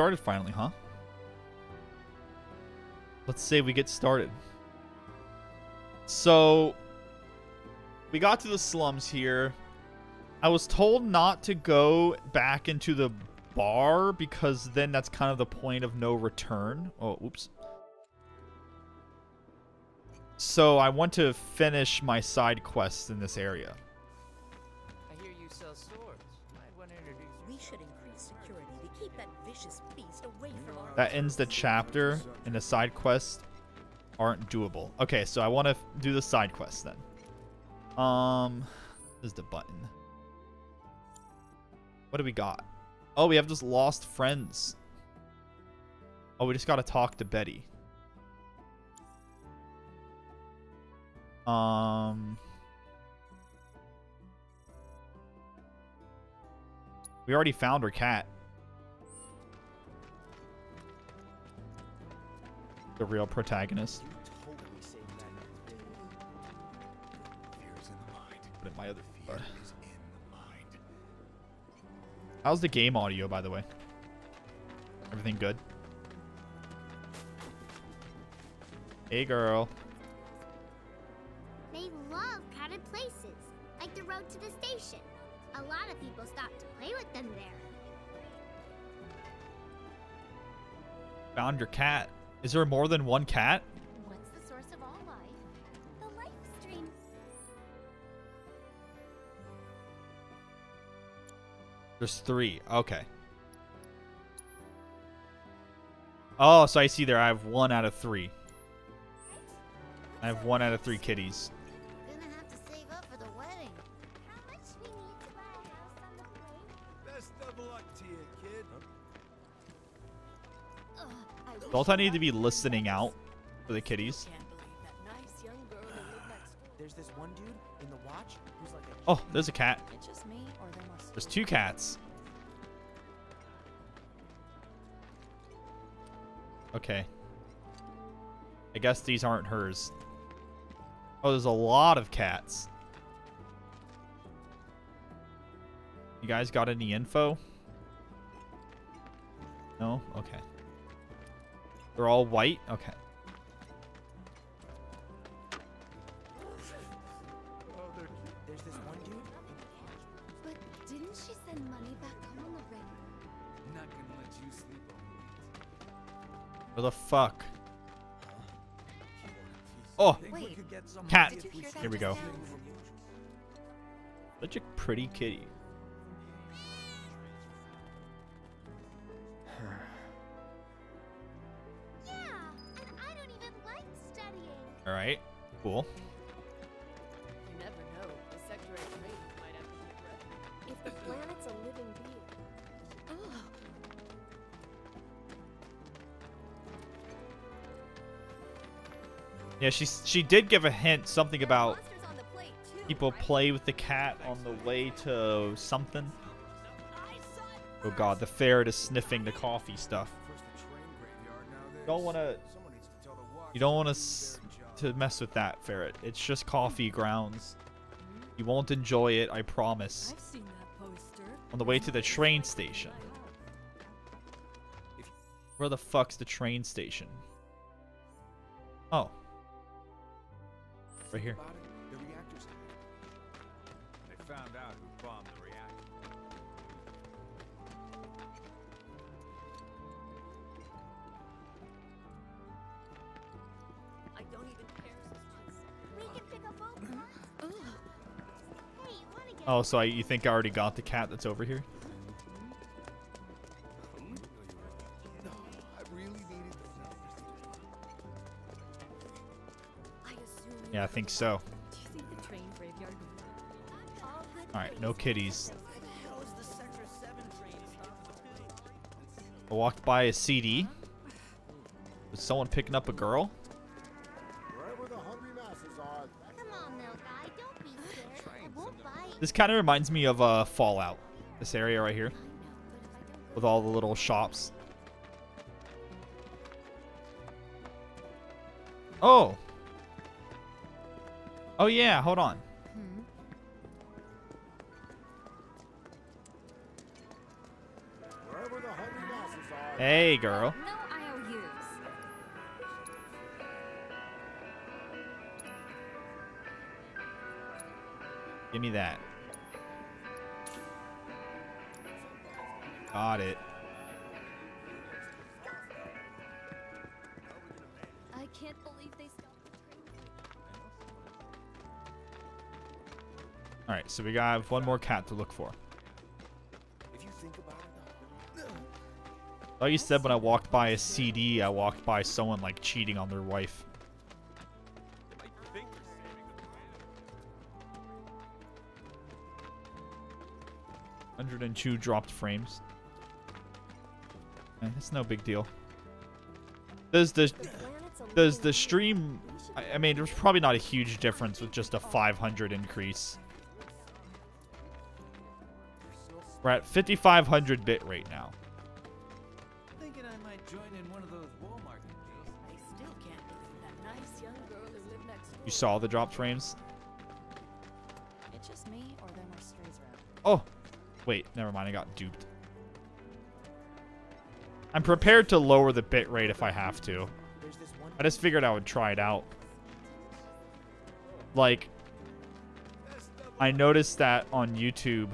started finally, huh? Let's say we get started. So, we got to the slums here. I was told not to go back into the bar because then that's kind of the point of no return. Oh, oops. So I want to finish my side quests in this area. I hear you sell swords. Might want to introduce you. We should increase security to keep that vicious beast away from our... That ends the chapter, and the side quests aren't doable. Okay, so I want to do the side quests then. This is the button. What do we got? Oh, we have just lost friends. Oh, we just got to talk to Betty. We already found her cat. The real protagonist. Put in my other feet. How's the game audio, by the way? Everything good? Hey, girl. They love crowded places, like the road to the station. A lot of people stop to play with them there. Found your cat. Is there more than one cat? What's the source of all life? The life stream. There's three. Okay. Oh, so I see there. I have 1 out of 3. I have 1 out of 3 kitties. Gonna have to save up for the wedding. How much we need to buy a house on the plane? Best of luck to you, kid. Don't I need to be listening out for the kitties? There's this one dude in the watch who's like a... Oh, there's a cat. It's just me, or there must... There's 2 cats. Okay. I guess these aren't hers. Oh, there's a lot of cats. You guys got any info? No? Okay. They're all white? Okay. There's this one dude. But didn't she send money back home already? Not gonna let you sleep on it. What the fuck? Oh, wait, cat. Here we go. Such a pretty kitty. Yeah, and I don't even like studying. All right, cool. You never know. The sector of trade might have to be... If the planet's a living being. Oh. Yeah, she did give a hint, something about people play with the cat on the way to something. Oh god, the ferret is sniffing the coffee stuff. You don't want to mess with that ferret. It's just coffee grounds. You won't enjoy it, I promise. On the way to the train station. Where the fuck's the train station? Oh. Right here. The reactors. They found out who bombed the reactor. I don't even care. We can pick up all the... Hey, wanna get... Oh, so you think I already got the cat that's over here? Yeah, I think so. Alright, no kitties. I walked by a CD. Was someone picking up a girl? This kind of reminds me of Fallout. This area right here. With all the little shops. Oh! Oh yeah, hold on. Hmm. Hey, girl. No IOUs. Give me that. Got it. I can't believe they stopped the train. All right, so we got one more cat to look for. Like you said, when I walked by a CD, I walked by someone like cheating on their wife. I 102 dropped frames. Man, that's no big deal. Does the stream? I mean, there's probably not a huge difference with just a 500 increase. We're at 5500 bit rate now. Thinking I might join in one of those Walmart games. I still can't believe that nice young girl who lived next door. You saw the drop frames? It's just me or there are strays around. Oh, wait, never mind. I got duped. I'm prepared to lower the bit rate if I have to. I just figured I would try it out. Like, I noticed that on YouTube.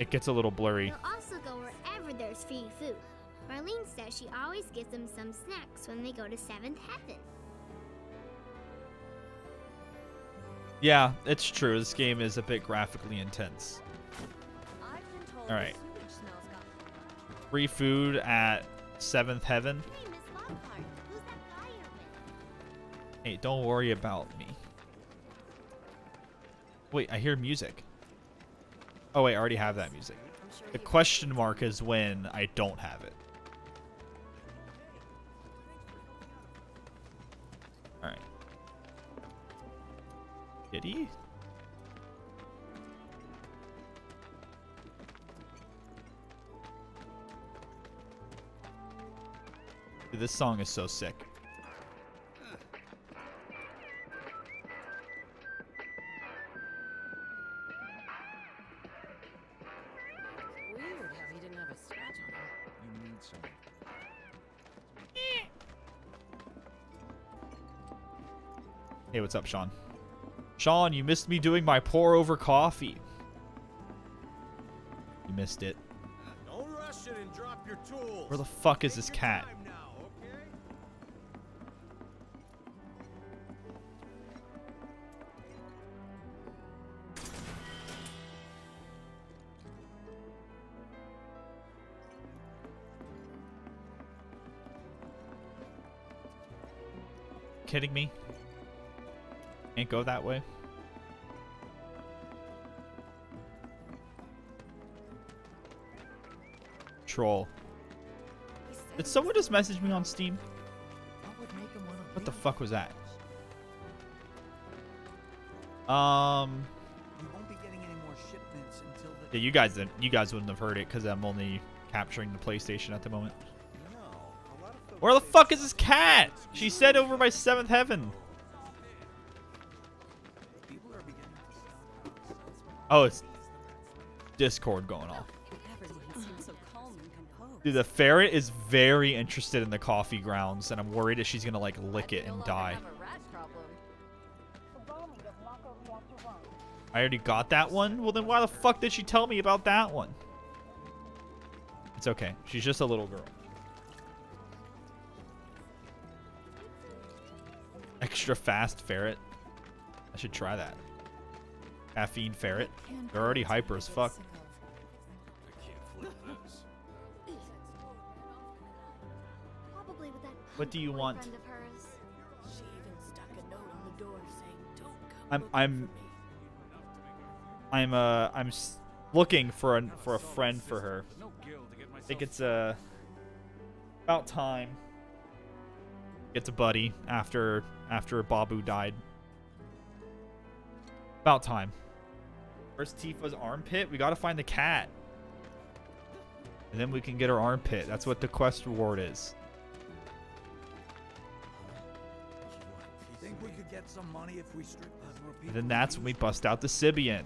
It gets a little blurry. They'll also go wherever there's free food. Marlene says she always gives them some snacks when they go to Seventh Heaven. Yeah, it's true. This game is a bit graphically intense. All right. Free food at Seventh Heaven. Hey, Miss Lockhart, who's that guy you're with? Hey, don't worry about me. Wait, I hear music. Oh, wait, I already have that music. The question mark is when I don't have it. All right. Kitty? Dude, this song is so sick. Hey, what's up, Sean? Sean, you missed me doing my pour over coffee. You missed it. Don't rush it and drop your tools. Where the fuck is this cat? Now, okay? Kidding me? Can't go that way. Troll. Did someone just message me on Steam? What the fuck was that? Yeah, you guys didn't. You guys wouldn't have heard it because I'm only capturing the PlayStation at the moment. Where the fuck is this cat? She said over by Seventh Heaven. Oh, it's Discord going off. Dude, the ferret is very interested in the coffee grounds, and I'm worried that she's going to, like, lick it and die. I already got that one? Well, then why the fuck did she tell me about that one? It's okay. She's just a little girl. Extra fast ferret. I should try that. Caffeine ferret. They're already hyper as fuck. What do you want? I'm looking for a friend for her. I think it's about time. It's a buddy after Babu died. About time. First Tifa's armpit. We gotta find the cat. And then we can get her armpit. That's what the quest reward is. Think we could get some money if we strip more people. And then that's when we bust out the Sybian.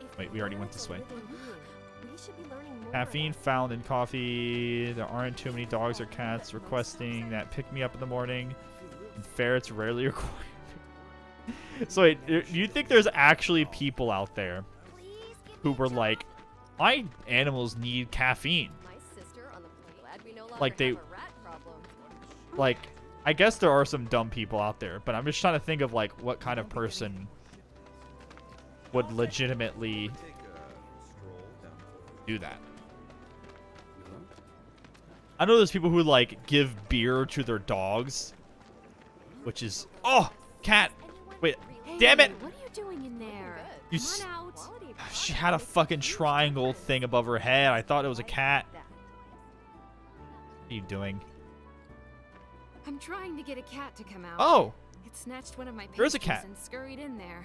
If Wait, we already went this way. Caffeine found in coffee. There aren't too many dogs or cats requesting that pick-me-up in the morning. And ferrets rarely require it. So wait, you think there's actually people out there who were like, my animals need caffeine. Like they... Like, I guess there are some dumb people out there, but I'm just trying to think of like what kind of person would legitimately do that. I know there's people who like give beer to their dogs, which is oh cat. Wait, hey, damn it! What are you doing in there? You she had a fucking triangle thing above her head. I thought it was a cat. What are you doing? I'm trying to get a cat to come out. Oh! It snatched one of my there's a cat and scurried in there.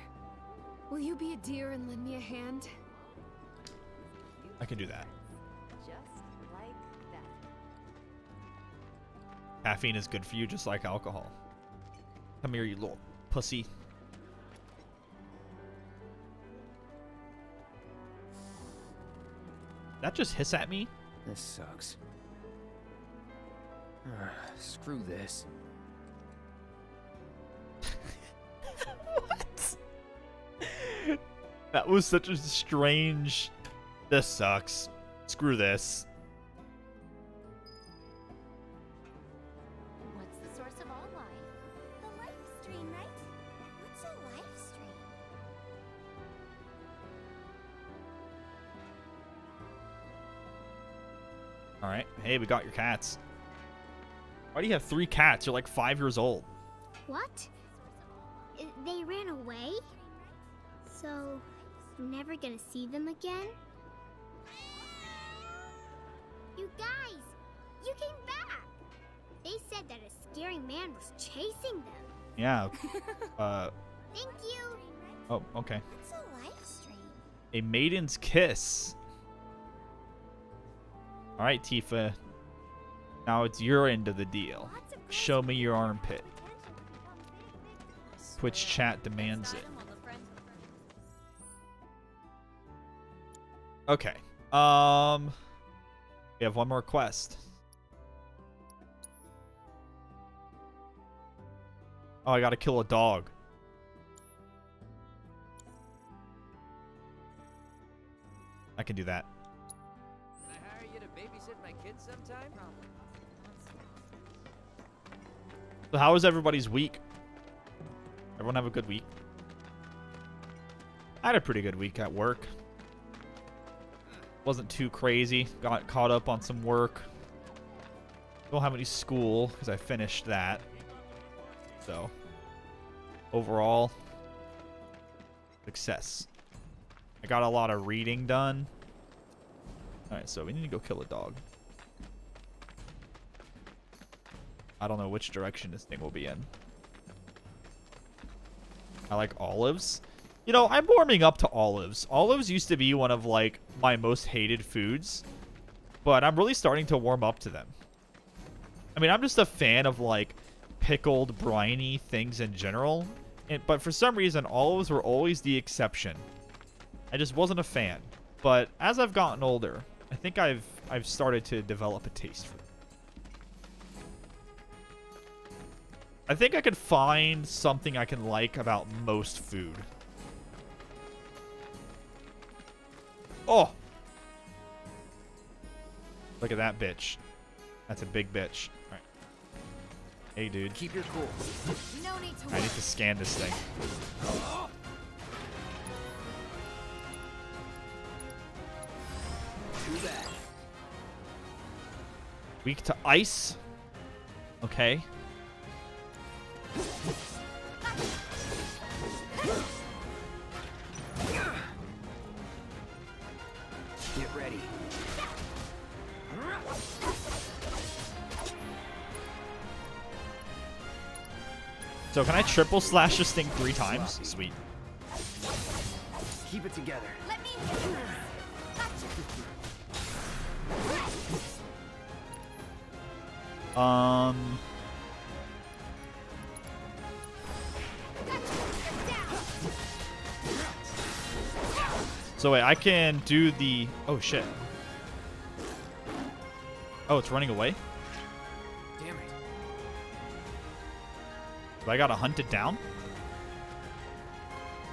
Will you be a dear and lend me a hand? I can do that. Just like that. Caffeine is good for you, just like alcohol. Come here, you little pussy. That just hiss at me? This sucks. Screw this. What? That was such a strange... This sucks. Screw this. What's the source of all life? The life stream, right? What's a life stream? Alright. Hey, we got your cats. Why do you have 3 cats? You're like 5 years old. What? They ran away? So, I'm never gonna see them again? You guys, you came back. They said that a scary man was chasing them. Yeah. Thank you. Oh, okay. It's a live stream. A maiden's kiss. All right, Tifa. Now it's your end of the deal. Show me your armpit. Twitch chat demands it. Okay. We have one more quest. Oh, I gotta kill a dog. I can do that. Can I hire you to babysit my kids sometime? So how was everybody's week? Everyone have a good week? I had a pretty good week at work. Wasn't too crazy. Got caught up on some work. Don't have any school because I finished that. So, overall, success. I got a lot of reading done. Alright, so we need to go kill a dog. I don't know which direction this thing will be in. I like olives. You know, I'm warming up to olives. Olives used to be one of, like, my most hated foods. But I'm really starting to warm up to them. I mean, I'm just a fan of, like, pickled, briny things in general. But for some reason, olives were always the exception. I just wasn't a fan. But as I've gotten older, I think I've started to develop a taste for them. I think I could find something I can like about most food. Oh! Look at that bitch. That's a big bitch. All right. Hey, dude. Keep your cool. No need to I need to scan this thing. Too bad. Weak to ice. Okay. Get ready. So can I triple slash this thing 3 times? Sweet. Keep it together. Let me do this. So wait, I can do the... Oh, shit. Oh, it's running away? Damn it. Do I gotta hunt it down?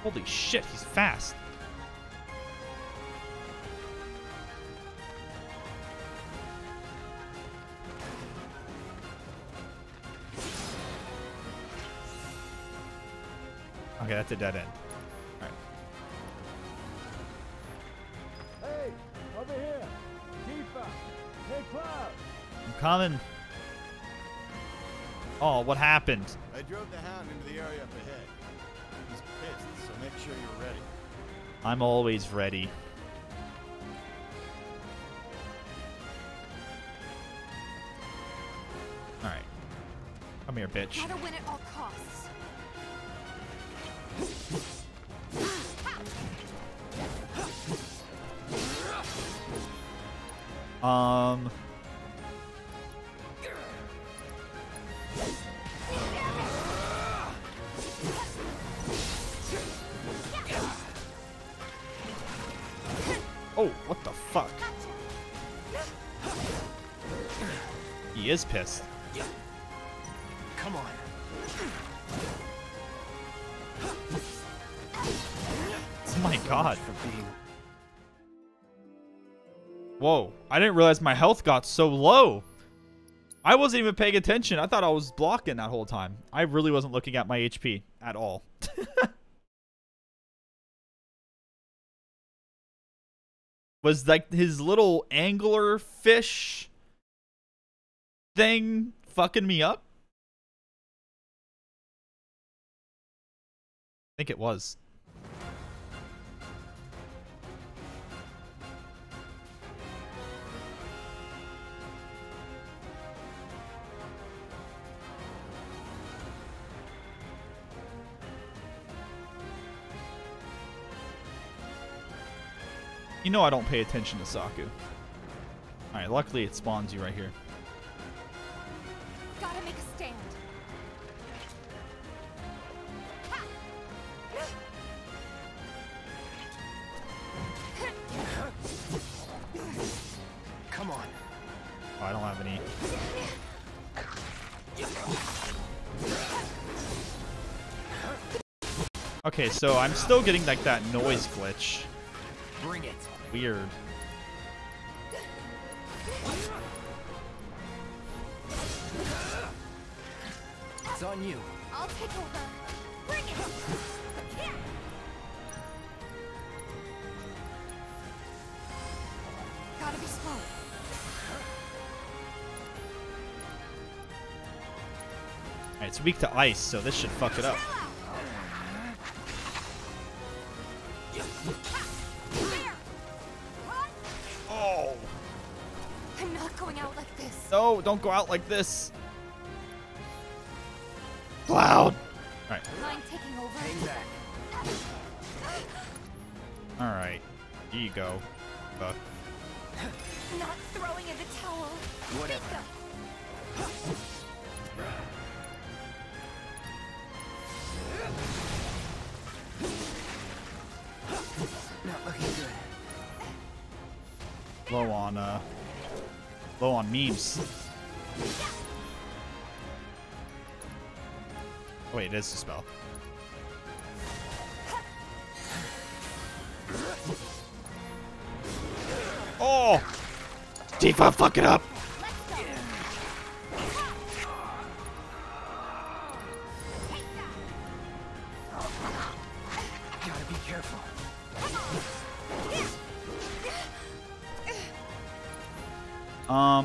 Holy shit, he's fast. Okay, that's a dead end. Alright. Hey, over here. Tifa. Hey, Cloud. I'm coming. Oh, what happened? I drove the hound into the area up ahead. He's pissed, so make sure you're ready. I'm always ready. Alright. Come here, bitch. Gotta win at all costs. Oh, what the fuck? He is pissed. Come on. Oh my god. Whoa, I didn't realize my health got so low. I wasn't even paying attention. I thought I was blocking that whole time. I really wasn't looking at my HP at all. Was like his little angler fish thing fucking me up? I think it was. You know I don't pay attention to Saku. Alright, luckily it spawns you right here. Gotta make a stand. Come on. Oh, I don't have any. Okay, so I'm still getting like that noise glitch. Bring it. Weird. It's on you. I'll take over. Bring it. Yeah. Gotta be slow. All right, it's weak to ice, so this should fuck it up. No, don't go out like this. Cloud. All right. All right. Here you go. Not throwing in the towel. Whatever. Not looking good. Low on memes. Oh, wait, it is a spell. Oh! Tifa, fuck it up!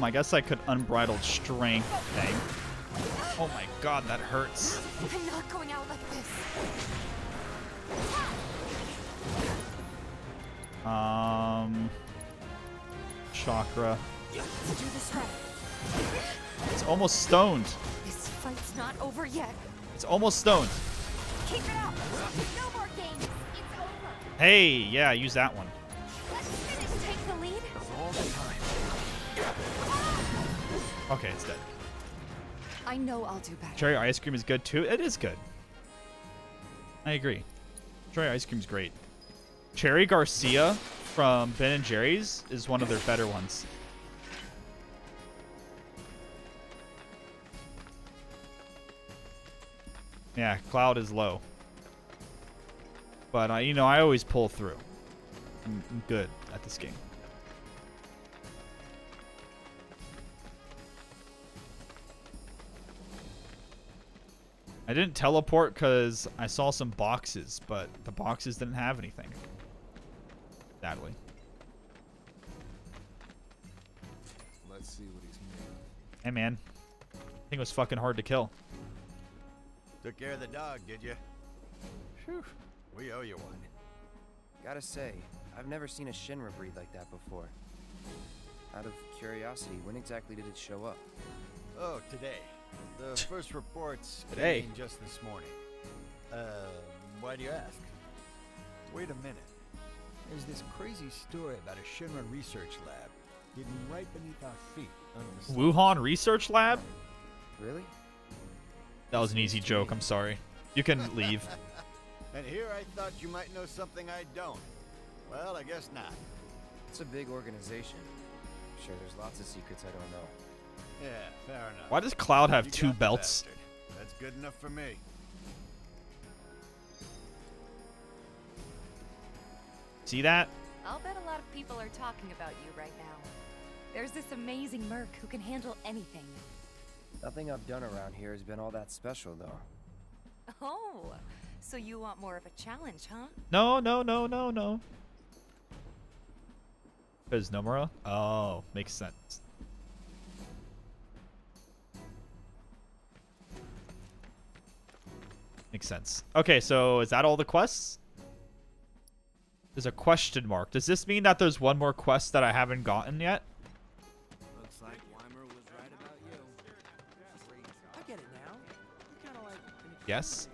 I guess I could unbridled strength thing. Oh my god, that hurts. I'm not going out like this. Chakra. It's almost stoned. This fight's not over yet. It's almost stoned. Keep it up. No more games. It's over. Hey, yeah, use that one. Let's finish. Take the lead. All the time. Okay, it's dead. I know I'll do better. Cherry ice cream is good too. It is good. I agree. Cherry ice cream's great. Cherry Garcia from Ben & Jerry's is one of their better ones. Yeah, Cloud is low. But, you know, I always pull through. I'm good at this game. I didn't teleport because I saw some boxes, but the boxes didn't have anything. Sadly. Let's see what he's made. Hey, man. I think it was fucking hard to kill. Took care of the dog, did you? Whew. We owe you one. Gotta say, I've never seen a Shinra breed like that before. Out of curiosity, when exactly did it show up? Oh, today. The first reports came just this morning. Why do you ask? Wait a minute. There's this crazy story about a Shinra research lab hidden right beneath our feet. Wuhan research lab? Really? That was an easy joke. I'm sorry. You can leave. And here I thought you might know something I don't. Well, I guess not. It's a big organization. I'm sure there's lots of secrets I don't know. Yeah, fair enough. Why does Cloud have two belts? Bastard. That's good enough for me. See that? I'll bet a lot of people are talking about you right now. There's this amazing merc who can handle anything. Nothing I've done around here has been all that special, though. Oh, so you want more of a challenge, huh? No, no, no, no, no. Because Nomura? Oh, makes sense. Makes sense. Okay, so is that all the quests? There's a question mark. Does this mean that there's one more quest that I haven't gotten yet? Looks like Weimar was right about you. I get it now. Kind of like yes.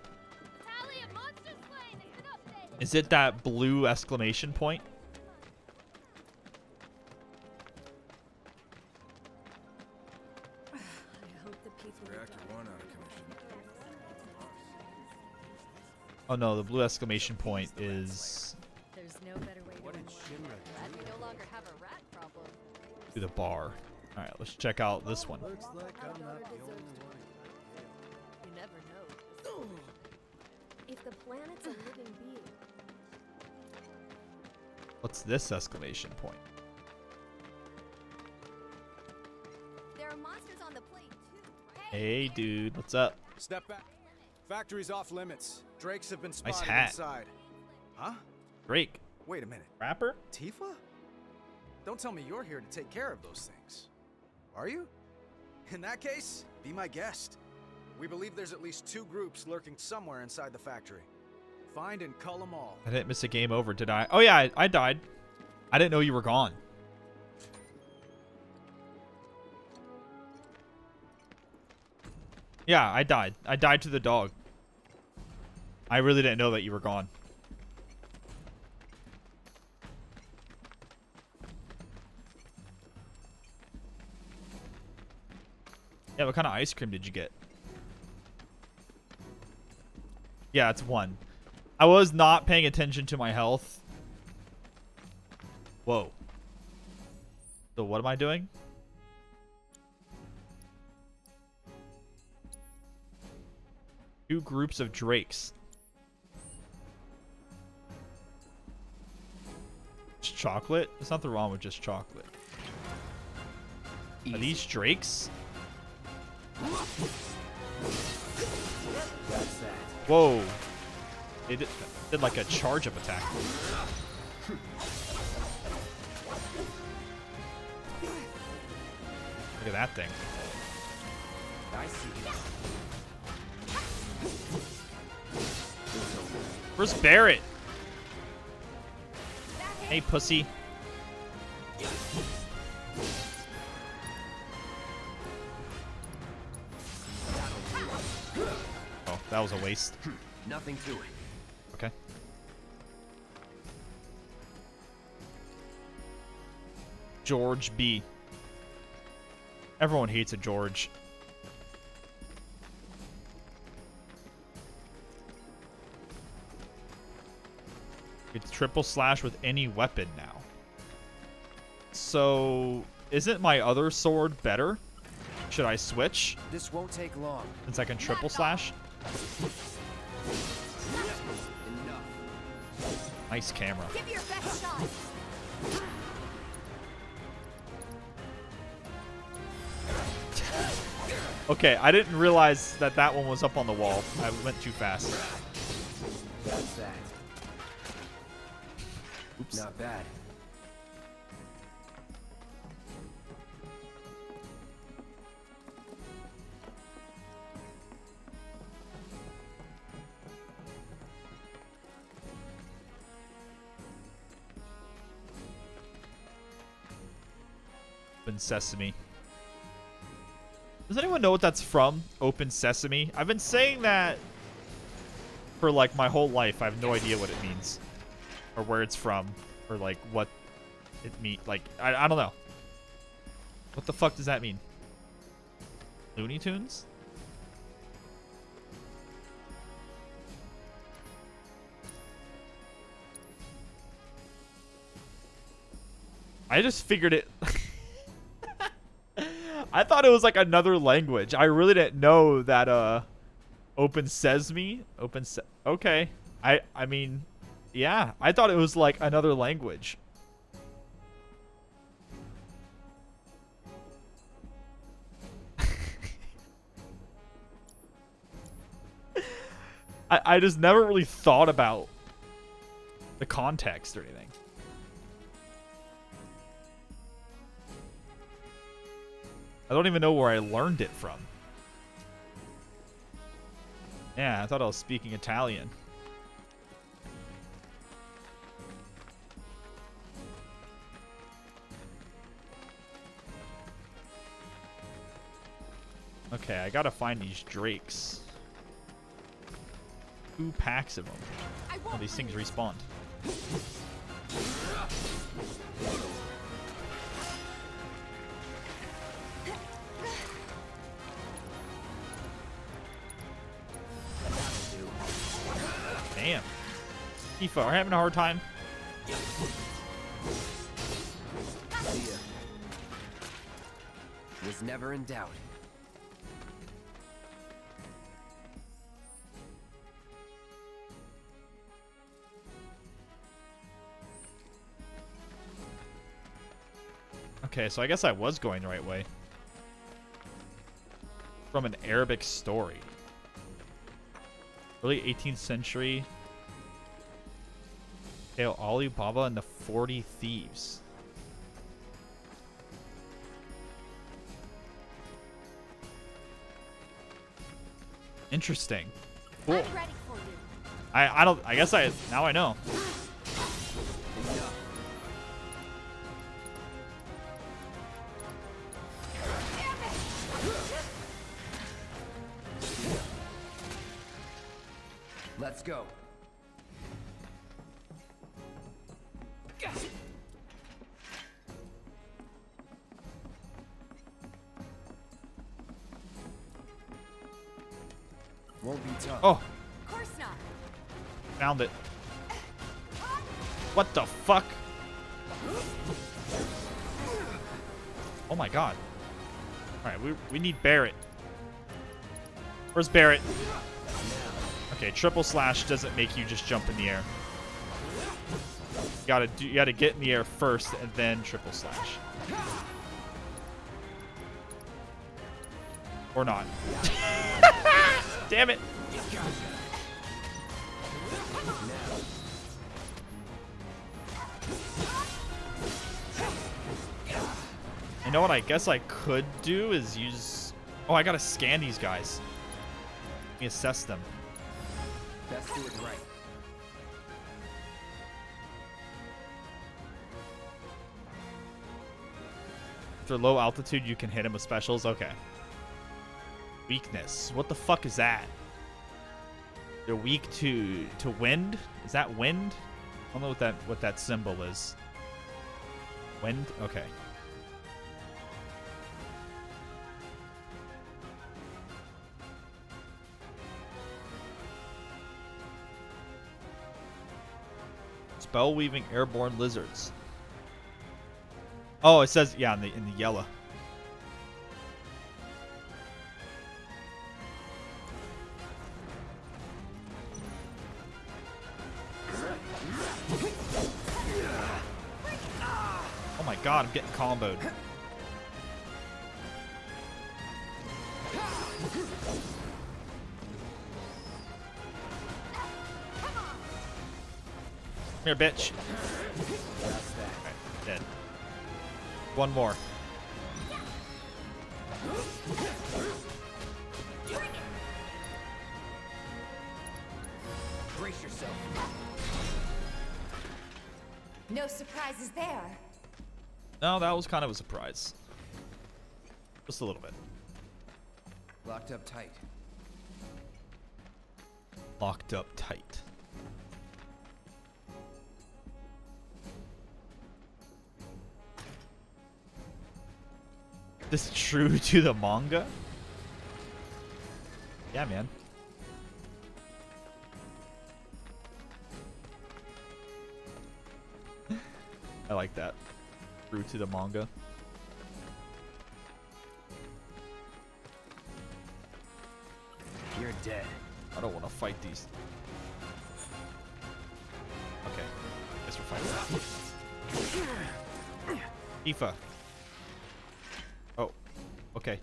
Is it that blue exclamation point? Oh no, the blue exclamation point is there's no better way to no longer have a rat problem. To the bar. All right, let's check out this one. Looks like I'm not the only one. You never know. If the planet's a living being. What's this exclamation point? There are monsters on the plane too. Right? Hey dude, what's up? Step back. Factory's off limits. Drakes have been spotted inside. Huh? Drake. Wait a minute. Rapper? Tifa? Don't tell me you're here to take care of those things. Are you? In that case, be my guest. We believe there's at least two groups lurking somewhere inside the factory. Find and cull them all. I didn't miss a game over, did I? Oh yeah, I died. I didn't know you were gone. Yeah, I died. I died to the dog. I really didn't know that you were gone. Yeah, what kind of ice cream did you get? Yeah, it's one. I was not paying attention to my health. Whoa. So what am I doing? Two groups of drakes. Just chocolate? There's nothing wrong with just chocolate. Easy. Are these drakes? That's that. Whoa. They did like a charge-up attack. Look at that thing. I see it. Where's Barret? Hey, pussy. Oh, that was a waste. Nothing to it. Okay. George B. Everyone hates a George. could triple slash with any weapon now. So, isn't my other sword better? Should I switch? This won't take long. Since I can triple slash? Nice camera. Give your best shot. Okay, I didn't realize that that one was up on the wall. I went too fast. That's that. Oops. Not bad. Open Sesame. Does anyone know what that's from? Open Sesame? I've been saying that for like my whole life. I have no idea what it means or where it's from or like what it means. Like, I don't know. What the fuck does that mean? Looney Tunes? I just figured it... I thought it was like another language. I really didn't know that Open Sesame. Okay. I mean, yeah. I thought it was like another language. I just never really thought about the context or anything. I don't even know where I learned it from. Yeah, I thought I was speaking Italian. Okay, I gotta find these drakes. 2 packs of them. Oh, these things respawn. Damn. Tifa, are you having a hard time? Was never in doubt. Okay, so I guess I was going the right way. From an Arabic story. Early 18th century. Tale Ali Baba and the 40 Thieves. Interesting. Cool. I'm ready for you. I don't. I guess I now I know. Let's go. Won't be tough. Oh. Of course not. Found it. What the fuck? Oh my god. All right, we need Barret. Where's Barret? Okay, triple slash doesn't make you just jump in the air. You gotta get in the air first and then triple slash. Or not. Damn it! You know what I guess I could do is use... Oh, I gotta scan these guys. Let me assess them. Best do it right. After low altitude, you can hit him with specials. Okay. Weakness. What the fuck is that? They're weak to wind. Is that wind? I don't know what that symbol is. Wind. Okay. spell-weaving airborne lizards. Oh, it says, yeah, in the yellow. Oh my god, I'm getting comboed. Come here, bitch. Alright, dead. One more. Brace yourself. No surprises there. No, that was kind of a surprise. Just a little bit. Locked up tight. Locked up tight. This is true to the manga? Yeah, man. I like that. True to the manga. You're dead. I don't want to fight these. Okay. I guess we're fighting. Tifa. Okay.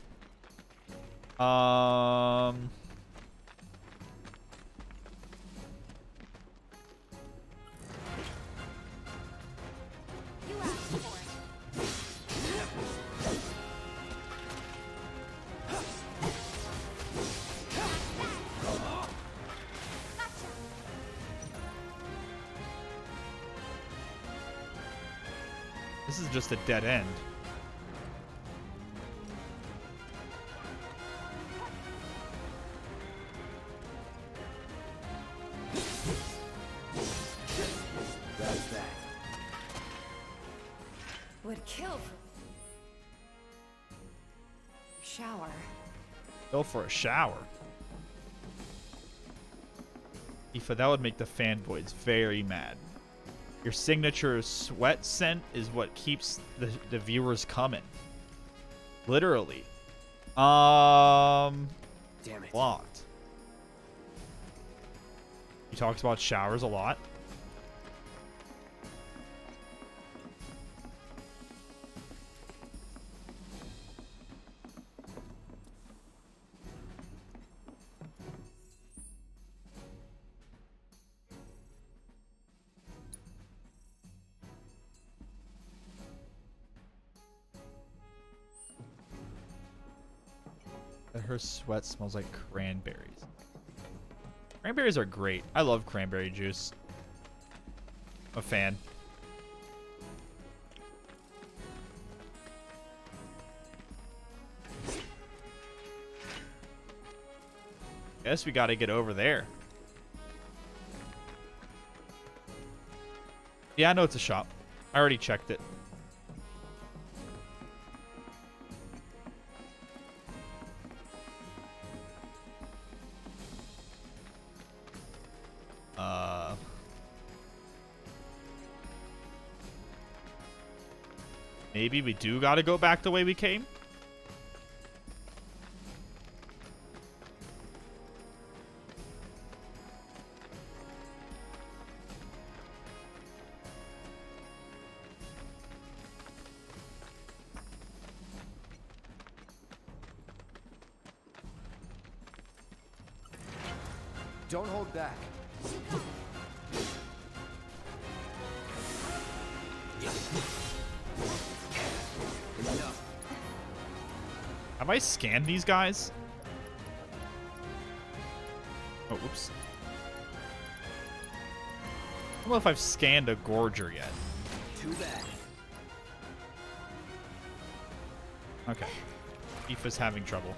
This is just a dead end. For a shower. Tifa, that would make the fanboys very mad. Your signature sweat scent is what keeps the viewers coming. Literally. Damn it. Blocked. He talks about showers a lot. Her sweat smells like cranberries. Cranberries are great. I love cranberry juice. I'm a fan. Guess we gotta get over there. Yeah, I know it's a shop. I already checked it. Maybe we do gotta go back the way we came. Don't hold back. Have I scanned these guys? Oh, whoops. I don't know if I've scanned a Gorger yet. Too bad. Okay. Tifa's having trouble.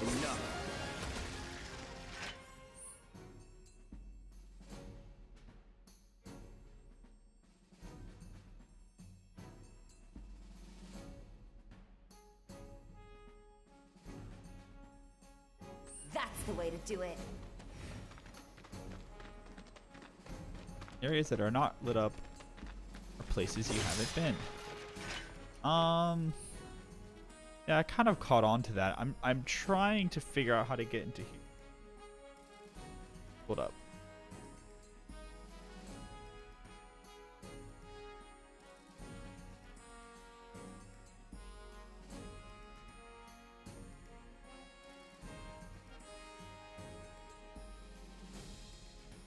Enough. That's the way to do it. Areas that are not lit up are places you haven't been. Yeah, I kind of caught on to that. I'm trying to figure out how to get into here. Hold up.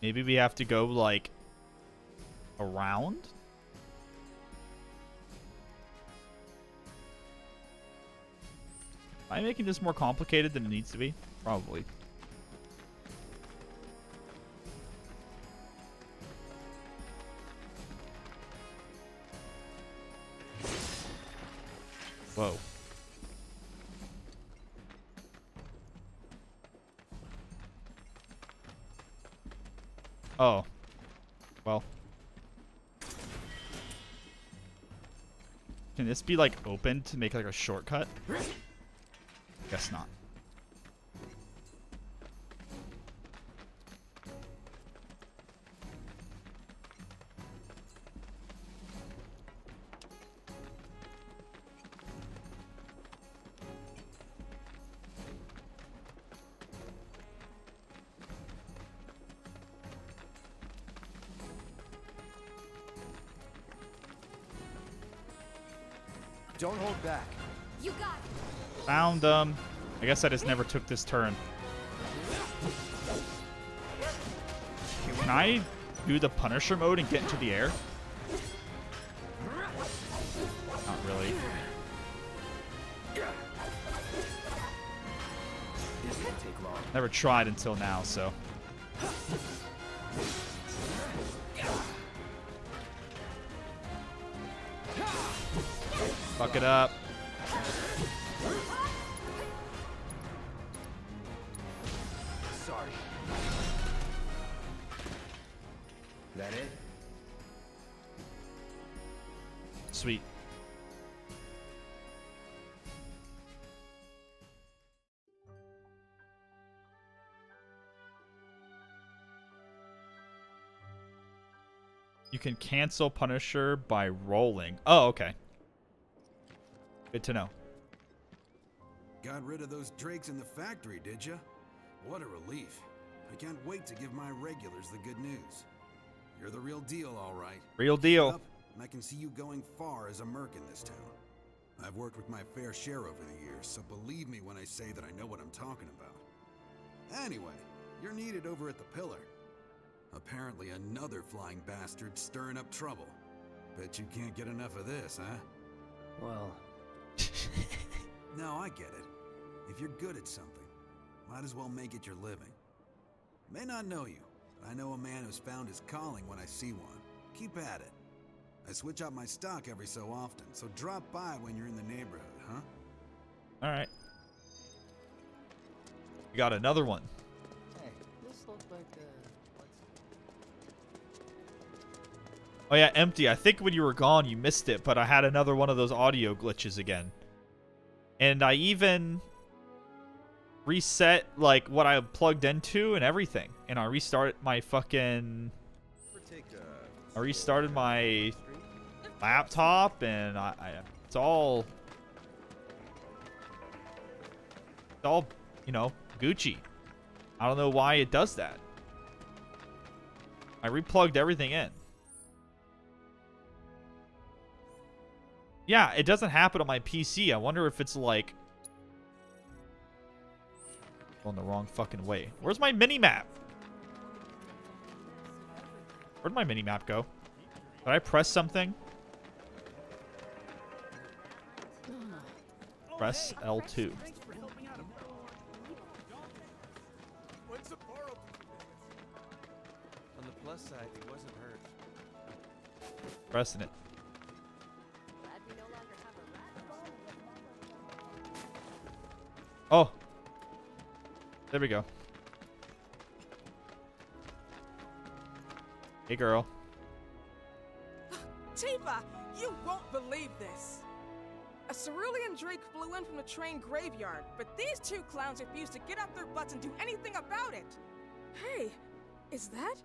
Maybe we have to go like around. Am I making this more complicated than it needs to be? Probably. Whoa. Oh. Well. Can this be like open to make like a shortcut? Guess not. Don't hold back. You got it. Found them. I guess I just never took this turn. Can I do the Punisher mode and get into the air? Not really. This didn't take long. Never tried until now, so. Fuck it up. Sorry. That it? Sweet. You can cancel Punisher by rolling. Oh, okay. Good to know. Got rid of those drakes in the factory, did you? What a relief. I can't wait to give my regulars the good news. You're the real deal, all right. Real deal. Up, and I can see you going far as a merc in this town. I've worked with my fair share over the years, so believe me when I say that I know what I'm talking about. Anyway, you're needed over at the pillar. Apparently another flying bastard stirring up trouble. Bet you can't get enough of this, huh? Well... No, I get it. If you're good at something, might as well make it your living. May not know you, but I know a man who's found his calling when I see one. Keep at it. I switch out my stock every so often, so drop by when you're in the neighborhood, huh? All right. We got another one. Hey, this looks like oh yeah, empty. I think when you were gone, you missed it, but I had another one of those audio glitches again. And I even reset like what I plugged into and everything. And I restarted my fucking... I restarted my laptop and it's all, you know, Gucci. I don't know why it does that. I replugged everything in. Yeah, it doesn't happen on my PC. I wonder if it's like going the wrong fucking way. Where's my mini map? Where'd my mini map go? Did I press something? Press L2. On the plus side, he wasn't hurt. Pressing it. Oh, There we go. Hey, girl. Tifa, you won't believe this. A Cerulean Drake flew in from the train graveyard, but these two clowns refused to get up their butts and do anything about it. Hey, is that?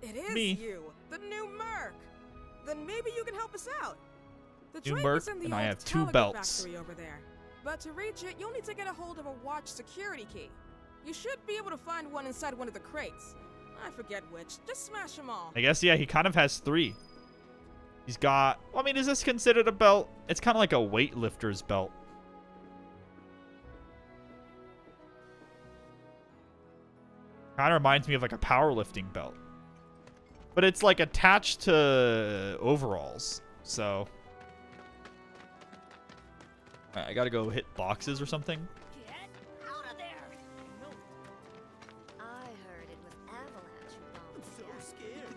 It is me. You, the new merc. Then maybe you can help us out. The new merc, is in the and I have two belts. Over there. But to reach it, you'll need to get a hold of a watch security key. You should be able to find one inside one of the crates. I forget which. Just smash them all. I guess, yeah, he kind of has three. He's got... Well, I mean, is this considered a belt? It's kind of like a weightlifter's belt. Kind of reminds me of like a powerlifting belt. But it's like attached to overalls. So... I gotta go hit boxes or something. Get out of there! No. I heard it was Avalanche. I'm so scared.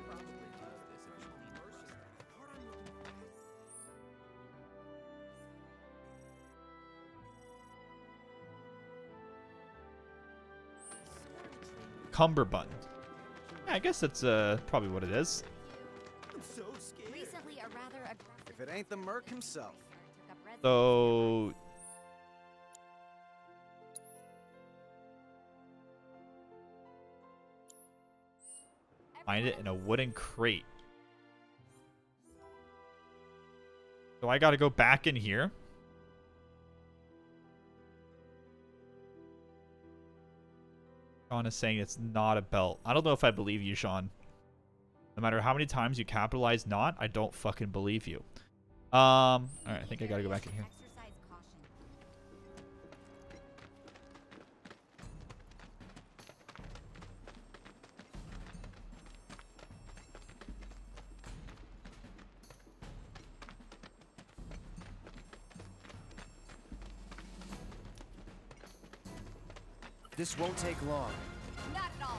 Cumberbund. Yeah, I guess that's probably what it is. I'm so scared. Recently, a rather aggressive... If it ain't the merc himself. So find it in a wooden crate. So I gotta go back in here. Sean is saying it's not a belt. I don't know if I believe you, Sean. No matter how many times you capitalize not, I don't fucking believe you. All right, I think I gotta go back in here. This won't take long. Not at all.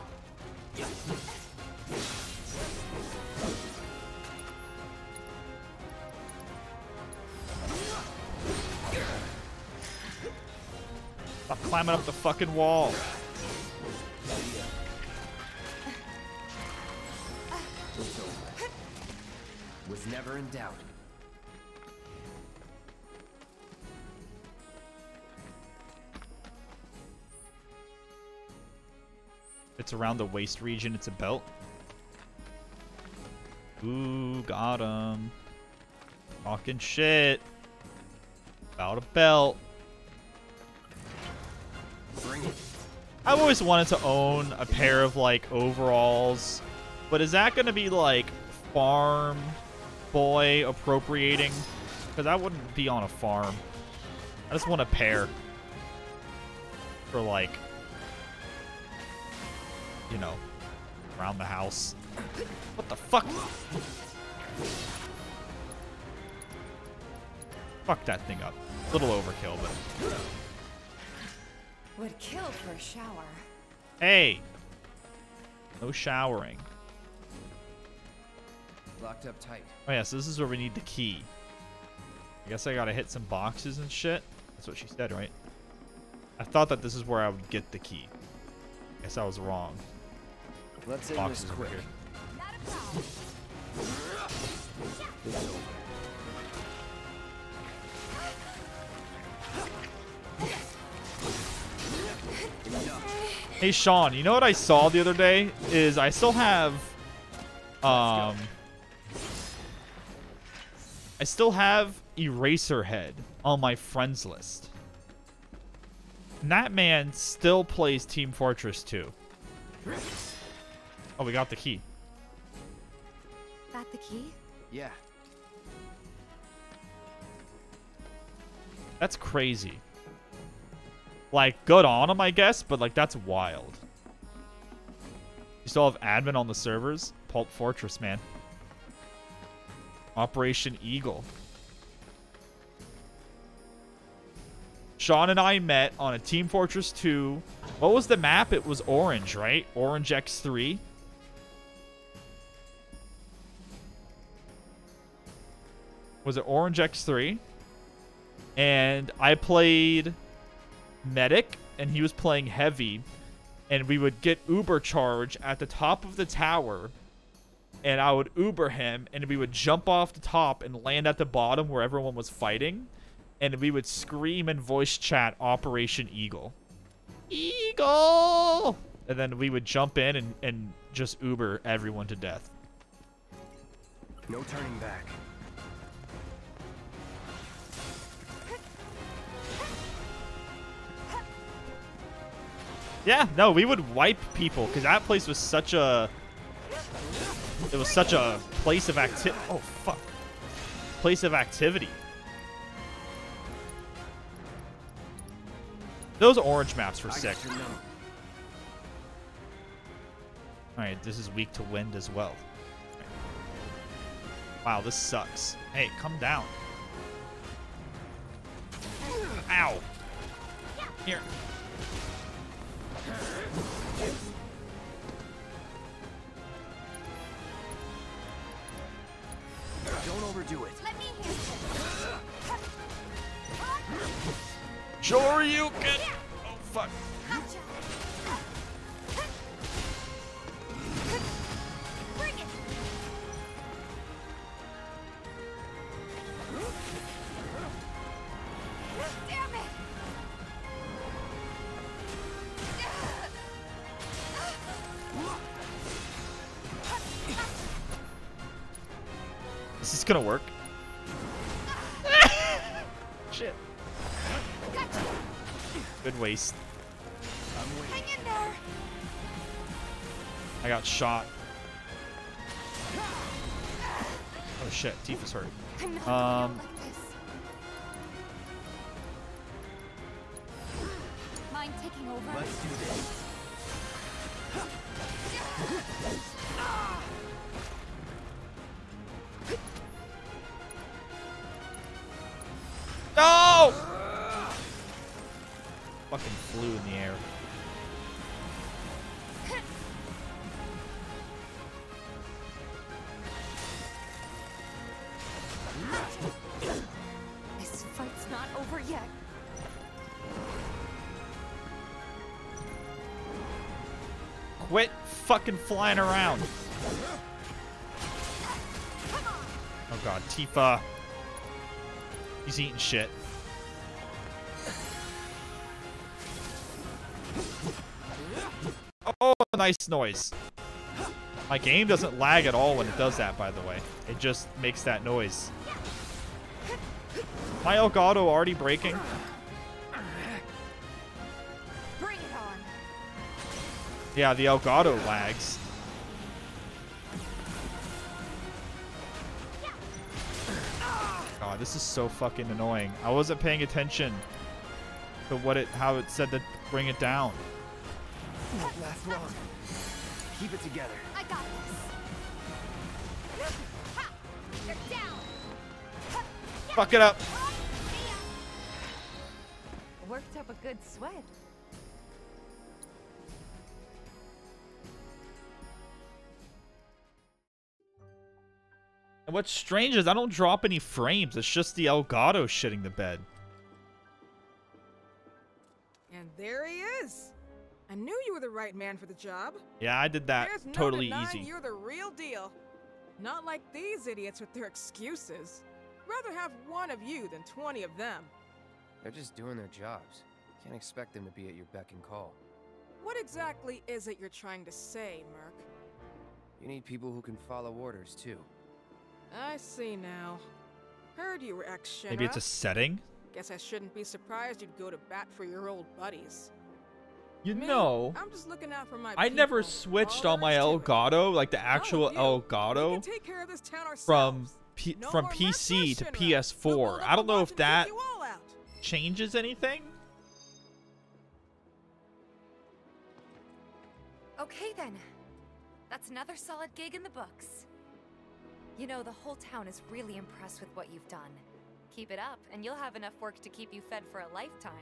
Stop climbing up the fucking wall. It's over. Was never in doubt. It's around the waist region. It's a belt. Ooh, got him. Talking shit about a belt. I've always wanted to own a pair of like overalls, but is that going to be like farm boy appropriating? Because I wouldn't be on a farm. I just want a pair for like, you know, around the house. What the fuck? Fuck that thing up. A little overkill, but... Would kill for a shower. Hey! No showering. Locked up tight. Oh yeah, so this is where we need the key. I guess I gotta hit some boxes and shit. That's what she said, right? I thought that this is where I would get the key. I guess I was wrong. Let's hit boxes over here. Not a problem. It's over. Hey Sean, you know what I saw the other day is I still have Eraserhead on my friends list. And that man still plays Team Fortress 2. Oh, we got the key. Got the key? Yeah. That's crazy. Like, good on him, I guess, but, like, that's wild. You still have admin on the servers? Pulp Fortress, man. Operation Eagle. Sean and I met on a Team Fortress 2. What was the map? It was Orange, right? Orange X3. Was it Orange X3? And I played... Medic and he was playing heavy, and we would get Uber charge at the top of the tower, and I would Uber him, and we would jump off the top and land at the bottom where everyone was fighting, and we would scream and voice chat Operation Eagle. Eagle! And then we would jump in and just Uber everyone to death. No turning back. Yeah, no, we would wipe people because that place was such a... It was such a place of activity. Oh, fuck. Place of activity. Those orange maps were sick. Alright, this is weak to wind as well. Wow, this sucks. Hey, come down. Ow. Here. Don't overdo it. Let me hear you. Sure you can. Oh fuck. Gotcha. Bring it. Damn it. Is this gonna work? Shit. Gotcha. Good waste. Hang in there. I got shot. Oh shit, Tifa's hurt. Mind taking over. Let's do this. No! Fucking flew in the air. This fight's not over yet. Quit fucking flying around. Oh god, Tifa. He's eating shit. Oh, nice noise. My game doesn't lag at all when it does that, by the way. It just makes that noise. My Elgato already breaking. Bring it on. Yeah, the Elgato lags. God, this is so fucking annoying. I wasn't paying attention to how it said to bring it down. Won't last long. Keep it together. I got this. Ha! You're down. Ha! Fuck it up. Worked up a good sweat. And what's strange is I don't drop any frames. It's just the Elgato shitting the bed. And there he is. I knew you were the right man for the job. Yeah, I did that totally easy. You're the real deal. Not like these idiots with their excuses. Rather have one of you than 20 of them. They're just doing their jobs. Can't expect them to be at your beck and call. What exactly is it you're trying to say, Merc? You need people who can follow orders, too. I see now. Heard you were ex-Shinra. Maybe it's a setting? Guess I shouldn't be surprised you'd go to bat for your old buddies. You know, I'm just looking out for my people. Never switched on my Elgato, like the actual Elgato, from PC to PS4. I don't know if that changes anything. Okay then, that's another solid gig in the books. You know, the whole town is really impressed with what you've done. Keep it up, and you'll have enough work to keep you fed for a lifetime.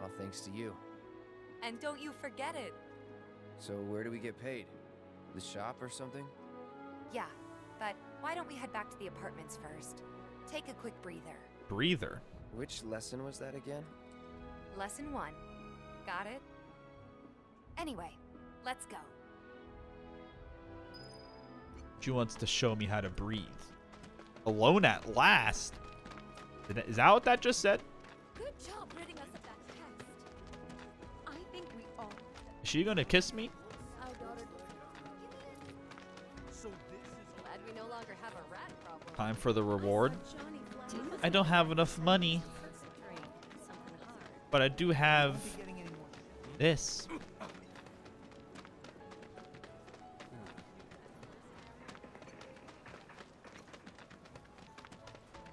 Well, thanks to you. And don't you forget it. So where do we get paid? The shop or something? Yeah, but why don't we head back to the apartments first? Take a quick breather. Breather? Which lesson was that again? Lesson 1. Got it? Anyway, let's go. She wants to show me how to breathe. Alone at last? Is that what that just said? Good job ridding us of that test. I think we all... Is she gonna kiss me? Our daughter... So this is... Glad we no longer have a rat problem. Time for the reward. I don't have enough money. But I do have... this.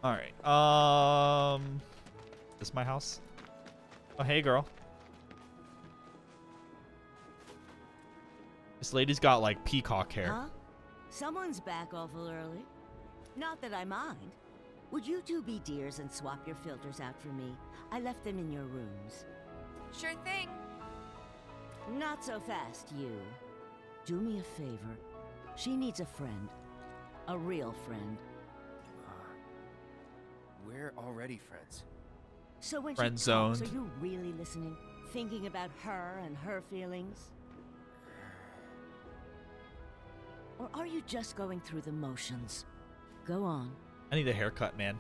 All right. Is this my house? Oh, hey, girl. This lady's got like peacock hair. Huh? Someone's back awful early. Not that I mind. Would you two be dears and swap your filters out for me? I left them in your rooms. Sure thing. Not so fast, you. Do me a favor. She needs a friend. A real friend. We're already friends. So when friend zoned. Are you really listening? Thinking about her and her feelings? Or are you just going through the motions? Go on. I need a haircut, man.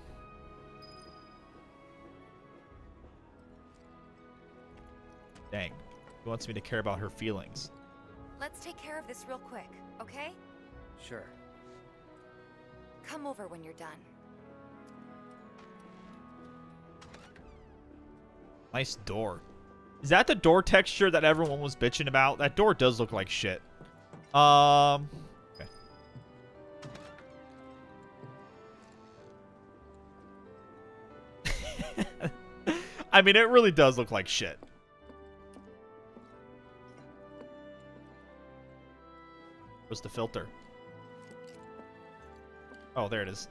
Dang. He wants me to care about her feelings. Let's take care of this real quick, okay? Sure. Come over when you're done. Nice door. Is that the door texture that everyone was bitching about? That door does look like shit. Okay. I mean, it really does look like shit. Where's the filter? Oh, there it is.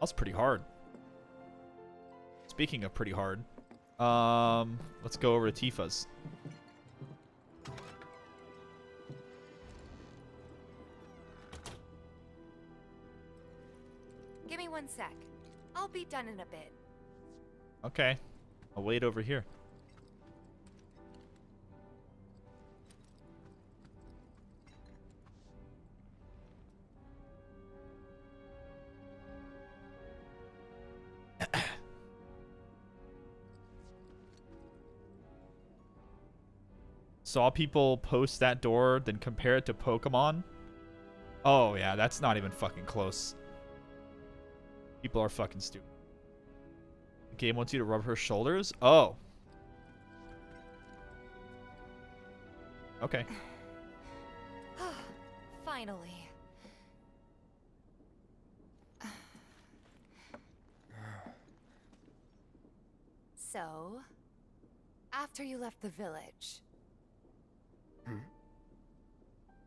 That's pretty hard. Speaking of pretty hard, let's go over to Tifa's. Give me one sec. I'll be done in a bit. Okay. I'll wait over here. Saw people post that door, then compare it to Pokemon. Oh yeah, that's not even fucking close. People are fucking stupid. The game wants you to rub her shoulders? Oh. Okay. Finally. So, after you left the village...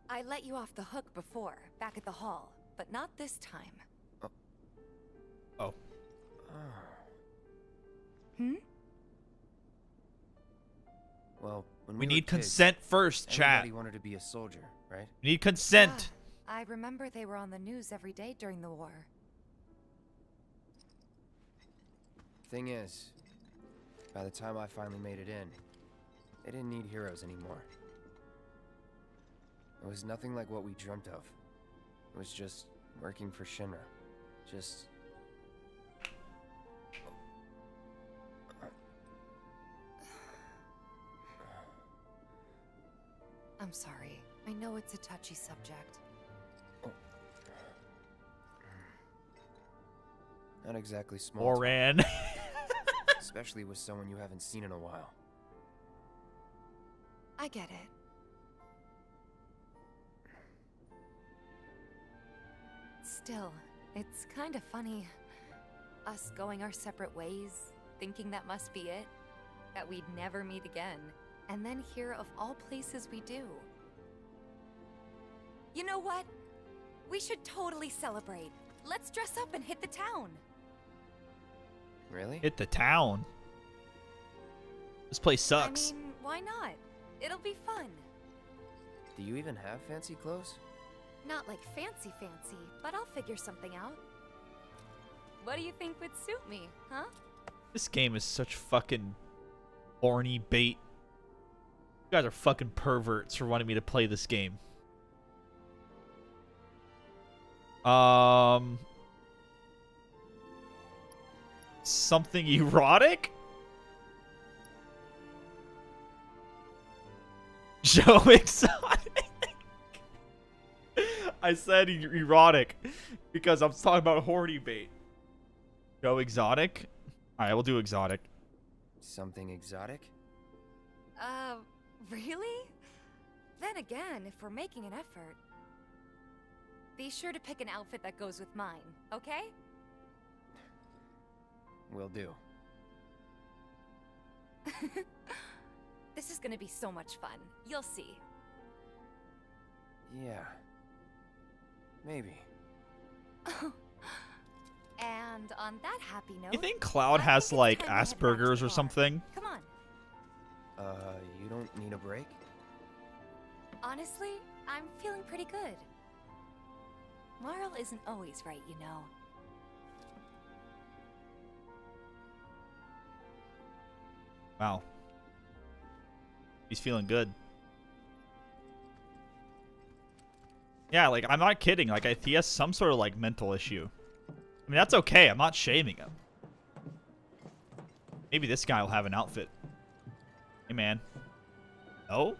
I let you off the hook before, back at the hall, but not this time. Oh. Hmm? Well, when we need consent first, chat. Everybody wanted to be a soldier, right? We need consent. Yeah, I remember they were on the news every day during the war. Thing is, by the time I finally made it in, they didn't need heroes anymore. It was nothing like what we dreamt of. It was just working for Shinra. Just... I'm sorry. I know it's a touchy subject. Oh. Not exactly small. Moran. Especially with someone you haven't seen in a while. I get it. Still, it's kind of funny, us going our separate ways, thinking that must be it, that we'd never meet again, and then here of all places we do. You know what? We should totally celebrate. Let's dress up and hit the town. Really? Hit the town? This place sucks. I mean, why not? It'll be fun. Do you even have fancy clothes? Not like fancy fancy, but I'll figure something out. What do you think would suit me, huh? This game is such fucking horny bait. You guys are fucking perverts for wanting me to play this game. Something erotic? Joe Exotic. I said erotic because I'm talking about horny bait. Joe Exotic? Alright, we'll do exotic. Something exotic? Really? Then again, if we're making an effort, be sure to pick an outfit that goes with mine, okay? Will do. This is gonna be so much fun. You'll see. Yeah. Maybe. And on that happy note, you think Cloud has like Asperger's or something? Come on. You don't need a break? Honestly, I'm feeling pretty good. Marl isn't always right, you know. Wow. He's feeling good. Yeah, like, I'm not kidding. Like, he has some sort of, like, mental issue. I mean, that's okay. I'm not shaming him. Maybe this guy will have an outfit. Hey, man. Oh?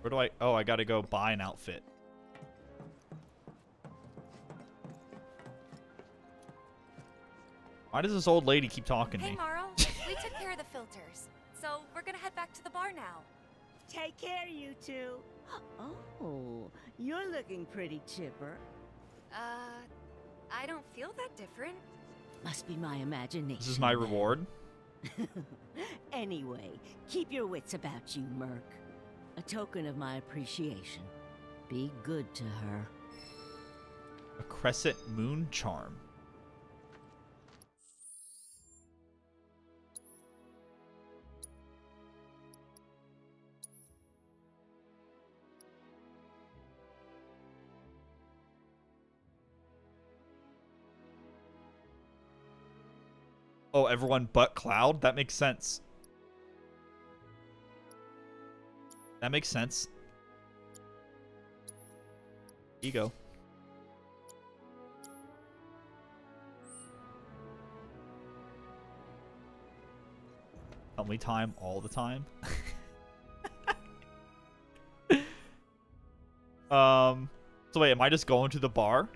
Where do I... Oh, I gotta go buy an outfit. Why does this old lady keep talking to me? Hey, Maro. We took care of the filters, so we're gonna head back to the bar now. Take care, you two. Oh, you're looking pretty chipper. I don't feel that different. Must be my imagination. This is my reward. Anyway, keep your wits about you, Merc. A token of my appreciation. Be good to her. A crescent moon charm. Oh, everyone but Cloud? That makes sense. That makes sense. Ego. Only time, all the time. So wait, am I just going to the bar?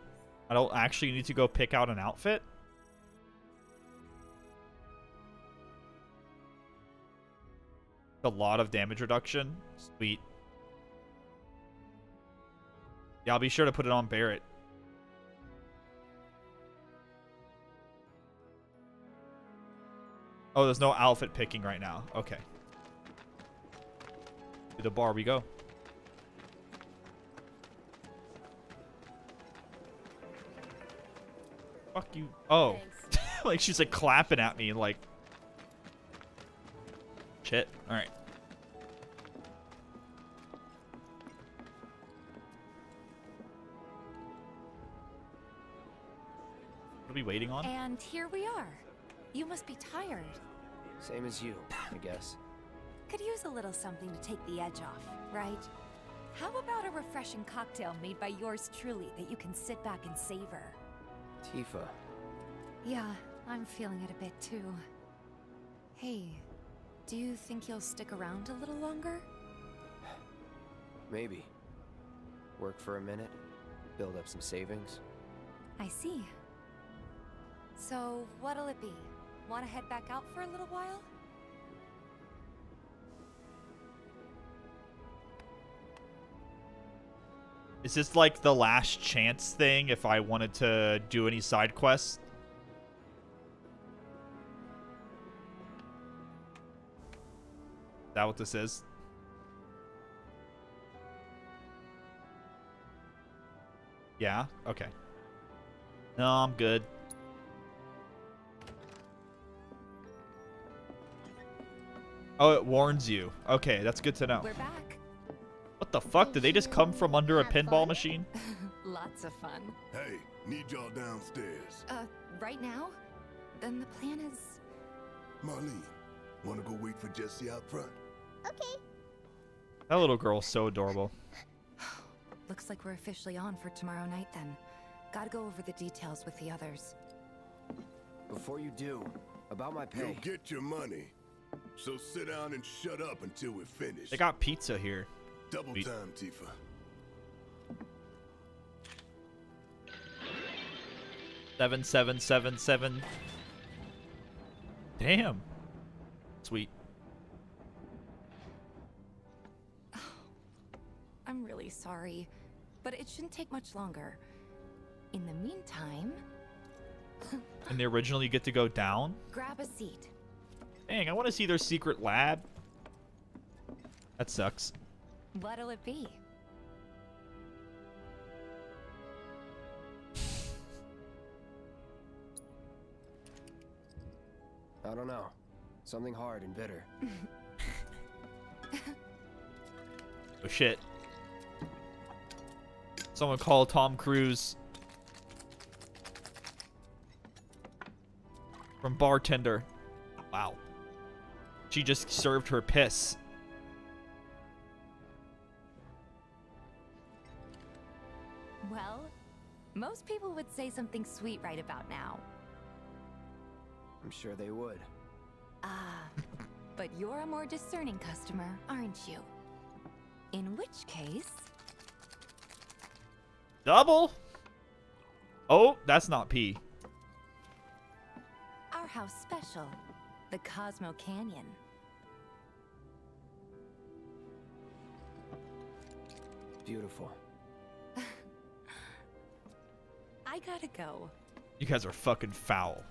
I don't actually need to go pick out an outfit? A lot of damage reduction. Sweet. Yeah, I'll be sure to put it on Barret. Oh, there's no outfit picking right now. Okay. To the bar we go. Fuck you. Oh. Like, she's like clapping at me and like... Shit. All right. What are we waiting on? And here we are. You must be tired. Same as you, I guess. Could use a little something to take the edge off, right? How about a refreshing cocktail made by yours truly that you can sit back and savor? Tifa. Yeah, I'm feeling it a bit too. Hey. Do you think you'll stick around a little longer? Maybe. Work for a minute, build up some savings. I see. So, what'll it be? Want to head back out for a little while? Is this like the last chance thing if I wanted to do any side quests? Is that what this is? Yeah? Okay. No, I'm good. Oh, it warns you. Okay, that's good to know. We're back. What the fuck? Did they just come from under a pinball machine? Lots of fun. Hey, need y'all downstairs. Right now? Then the plan is... Marlene, wanna go wait for Jesse out front? Okay. That little girl's so adorable. Looks like we're officially on for tomorrow night then. Gotta go over the details with the others. Before you do, about my pay. You'll get your money. So sit down and shut up until we're finished. They got pizza here. Double time, Tifa. $7,777. Damn. Sweet. Oh, I'm really sorry, but it shouldn't take much longer. In the meantime. And they originally get to go down? Grab a seat. Dang, I want to see their secret lab. That sucks. What'll it be? I don't know. Something hard and bitter. Oh shit. Someone call Tom Cruise. From bartender. Wow. She just served her piss. Well, most people would say something sweet right about now. I'm sure they would. Ah, but you're a more discerning customer, aren't you? In which case... Double? Oh, that's not pee. Our house special, the Cosmo Canyon. Beautiful. I gotta go. You guys are fucking foul.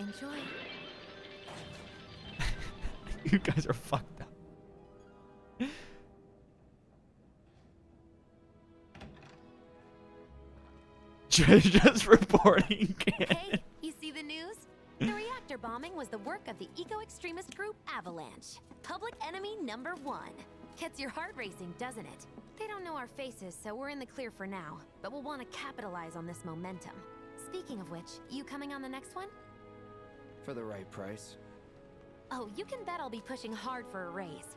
Enjoy. You guys are fucked up. Just reporting. Hey, you see the news? The reactor bombing was the work of the eco-extremist group Avalanche. Public enemy #1. Gets your heart racing, doesn't it? They don't know our faces, so we're in the clear for now. But we'll want to capitalize on this momentum. Speaking of which, you coming on the next one? For the right price. Oh, you can bet I'll be pushing hard for a raise.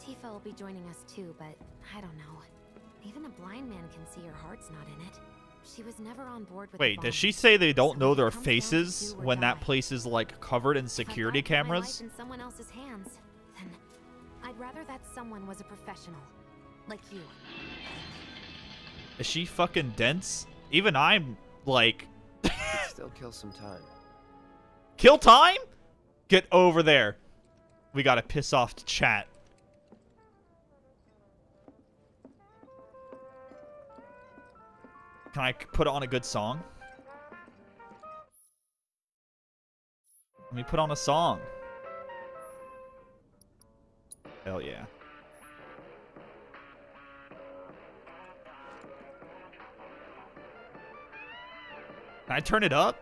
Tifa will be joining us too, but I don't know. Even a blind man can see her heart's not in it. She was never on board with. Wait, does she say they don't know their faces when that place is like covered in security cameras? In someone else's hands, then I'd rather that someone was a professional, like you. Is she fucking dense? Even I'm like. Still kill some time. Kill time? Get over there. We gotta piss off to chat. Can I put on a good song? Let me put on a song. Hell yeah. Can I turn it up?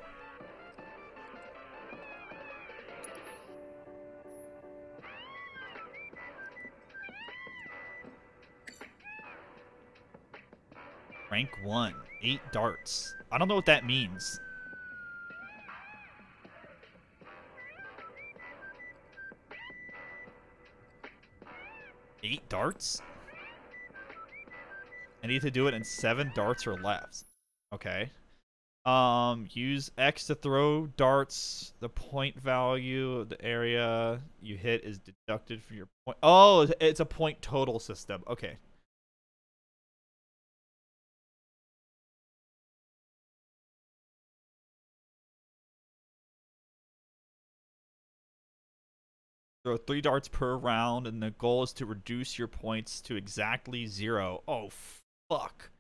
Rank 1. 8 darts. I don't know what that means. Eight darts? I need to do it in 7 darts or less. Okay. Use X to throw darts. The point value of the area you hit is deducted from your point. Oh, it's a point total system. Okay. Throw 3 darts per round, and the goal is to reduce your points to exactly 0. Oh, fuck.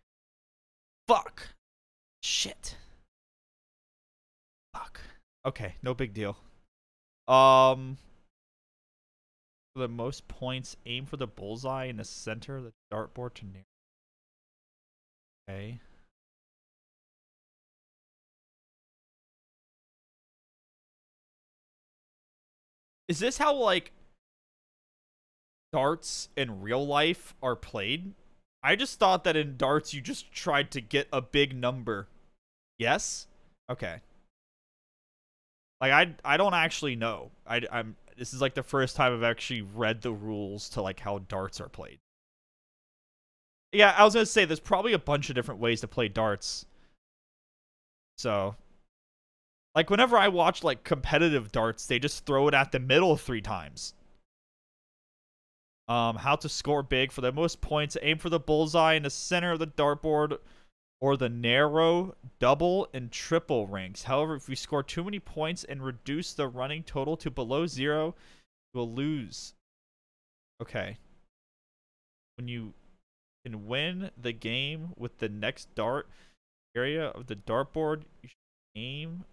Fuck. Shit. Fuck. Okay, no big deal. For the most points, aim for the bullseye in the center of the dartboard to near. Okay. Is this how, like, darts in real life are played? I just thought that in darts you just tried to get a big number. Yes? Okay. Like, I don't actually know. This is, like, the first time I've actually read the rules to, like, how darts are played. Yeah, I was going to say, there's probably a bunch of different ways to play darts. So, like, whenever I watch, like, competitive darts, they just throw it at the middle 3 times. How to score big for the most points. Aim for the bullseye in the center of the dartboard or the narrow double and triple ranks. However, if we score too many points and reduce the running total to below 0, we'll lose. Okay. When you can win the game with the next dart area of the dartboard, you should aim.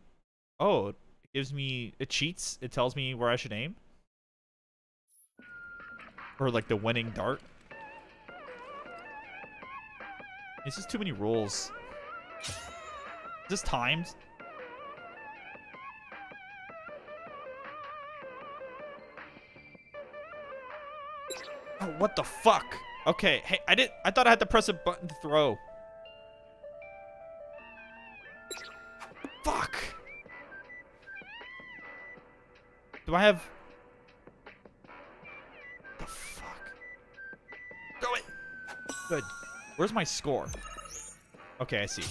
Oh, it gives me, it cheats. It tells me where I should aim. Or like the winning dart. This is too many rules. Is this timed? Oh, what the fuck? Okay, hey, I thought I had to press a button to throw. Fuck. Do I have? Good. Where's my score? Okay, I see.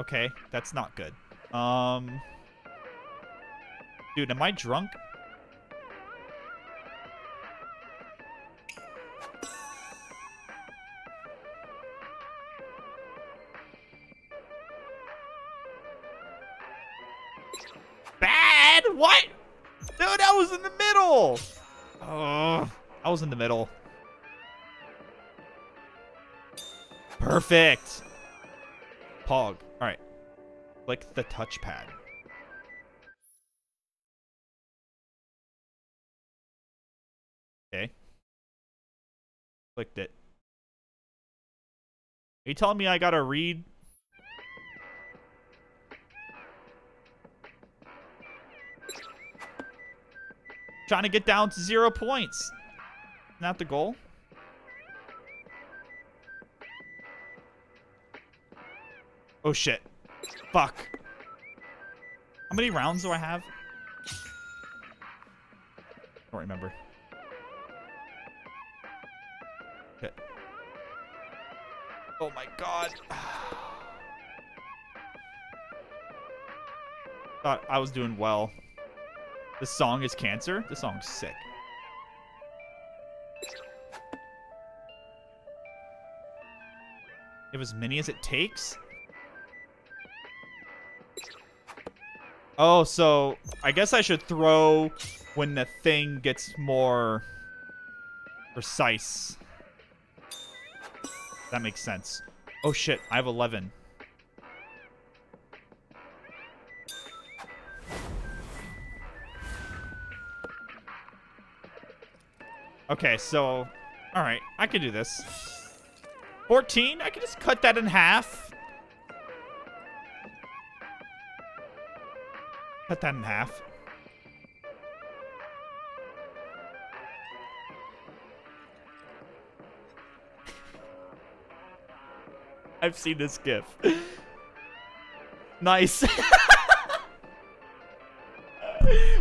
Okay, that's not good. Dude, am I drunk? In the middle. Perfect. Pog. Alright. Click the touchpad. Okay. Clicked it. Are you telling me I gotta read? Trying to get down to 0 points. Not the goal. Oh shit. Fuck. How many rounds do I have? Don't remember. Shit. Oh my god. Thought I was doing well. This song is cancer? This song's sick. Give as many as it takes? Oh, so I guess I should throw when the thing gets more precise. That makes sense. Oh shit, I have 11. Okay, so, alright, I can do this. 14? I can just cut that in half. Cut that in half. I've seen this GIF. Nice.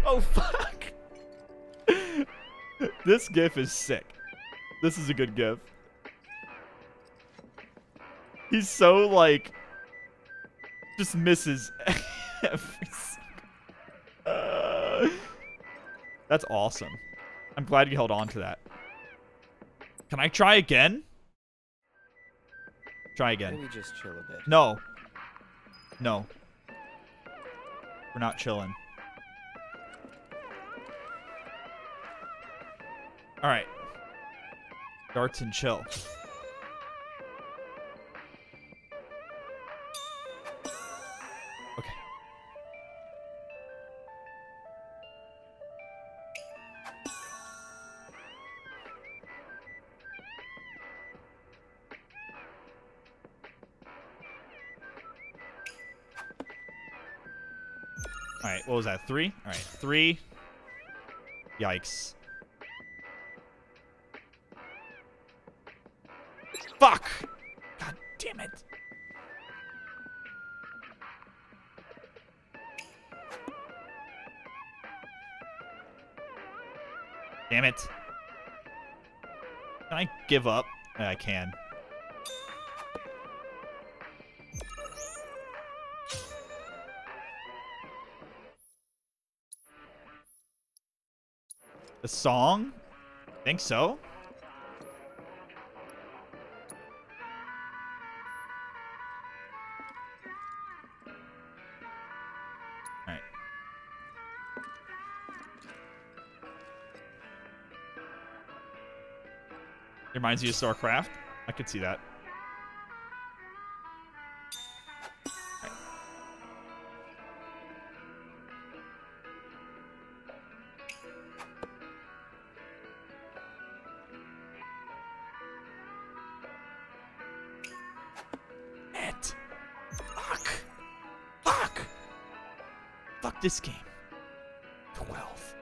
Oh, fuck. This GIF is sick. This is a good GIF. He's so, like, just misses every single... That's awesome. I'm glad you held on to that. Can I try again? Try again. Can we just chill a bit? No. No. We're not chilling. All right. Darts and chill. Alright, what was that? 3? Alright, 3. Yikes. Fuck! God damn it. Damn it. Can I give up? Yeah, I can. The song? I think so. Alright. It reminds you of StarCraft? I could see that. This game. 12.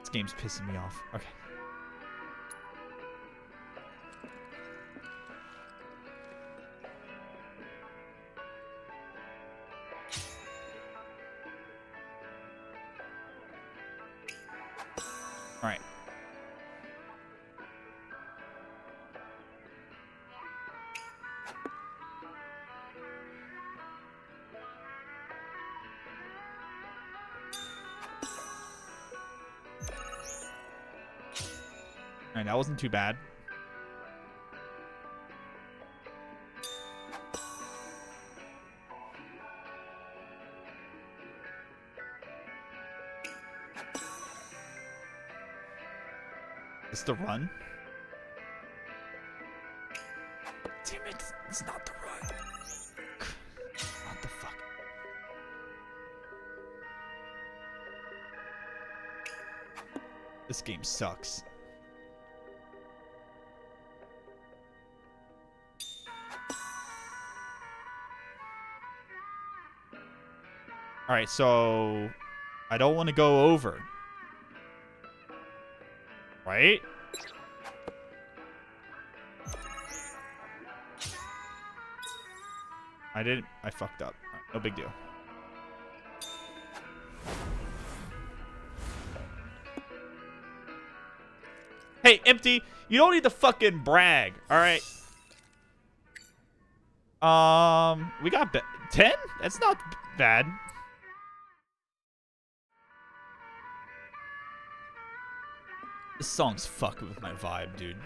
This game's pissing me off. Okay. That wasn't too bad. It's the run. Damn it, it's not the run. What the fuck? This game sucks. Alright, so I don't want to go over. Right? I didn't. I fucked up. Right, no big deal. Hey, Empty, you don't need to fucking brag. Alright. We got 10? That's not bad. This song's fucking with my vibe, dude.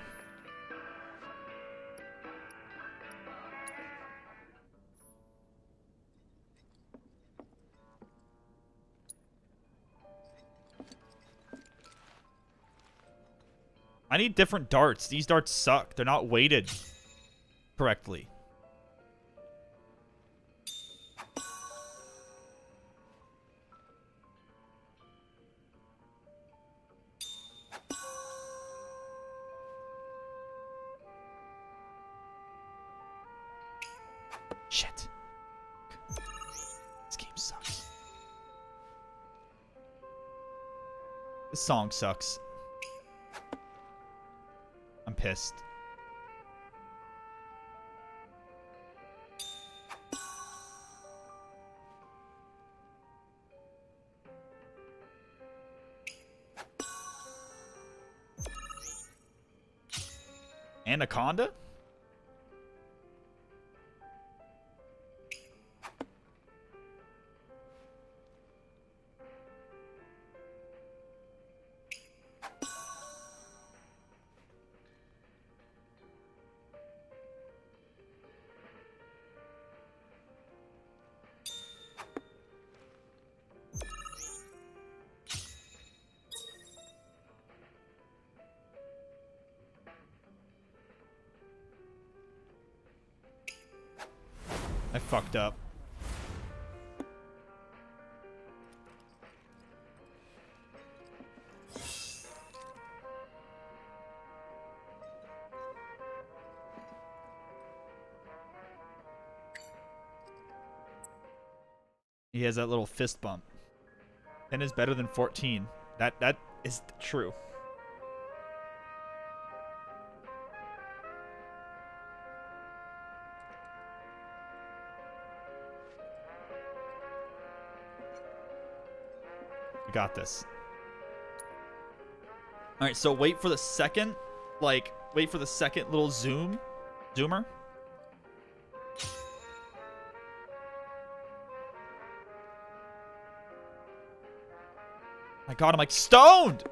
I need different darts. These darts suck. They're not weighted correctly. Song sucks. I'm pissed. Anaconda? Fucked up. He has that little fist bump. 10 is better than 14. That is true. We got this. All right, so wait for the second, like, wait for the second little zoomer. My God, I'm like stoned.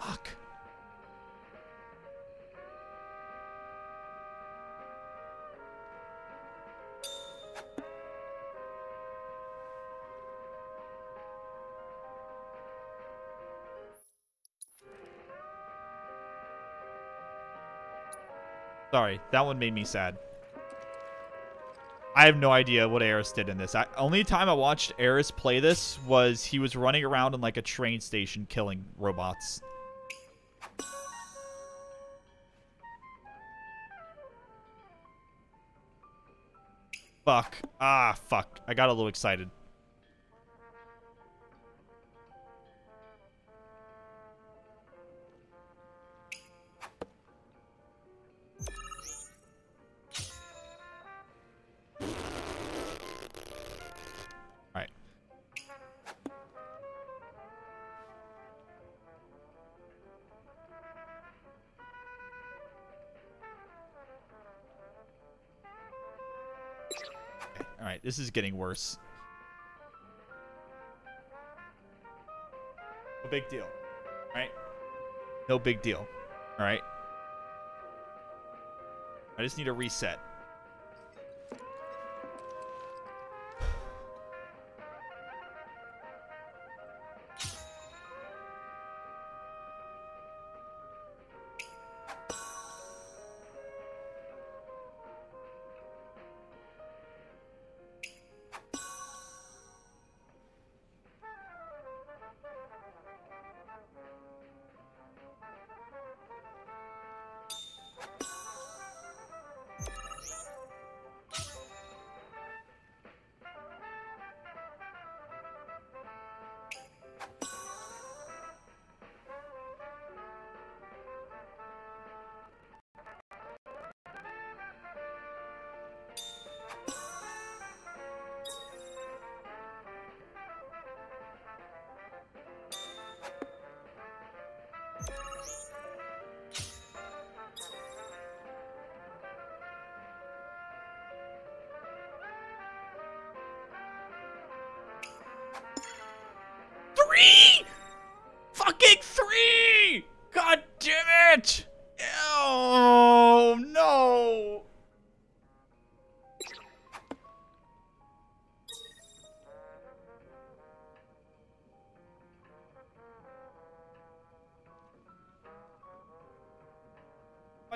Fuck. Sorry, that one made me sad. I have no idea what Aeris did in this. Only time I watched Aeris play this was he was running around in like a train station killing robots. Fuck. Ah, fuck. I got a little excited. This is getting worse. No big deal, right? No big deal, all right? I just need a reset.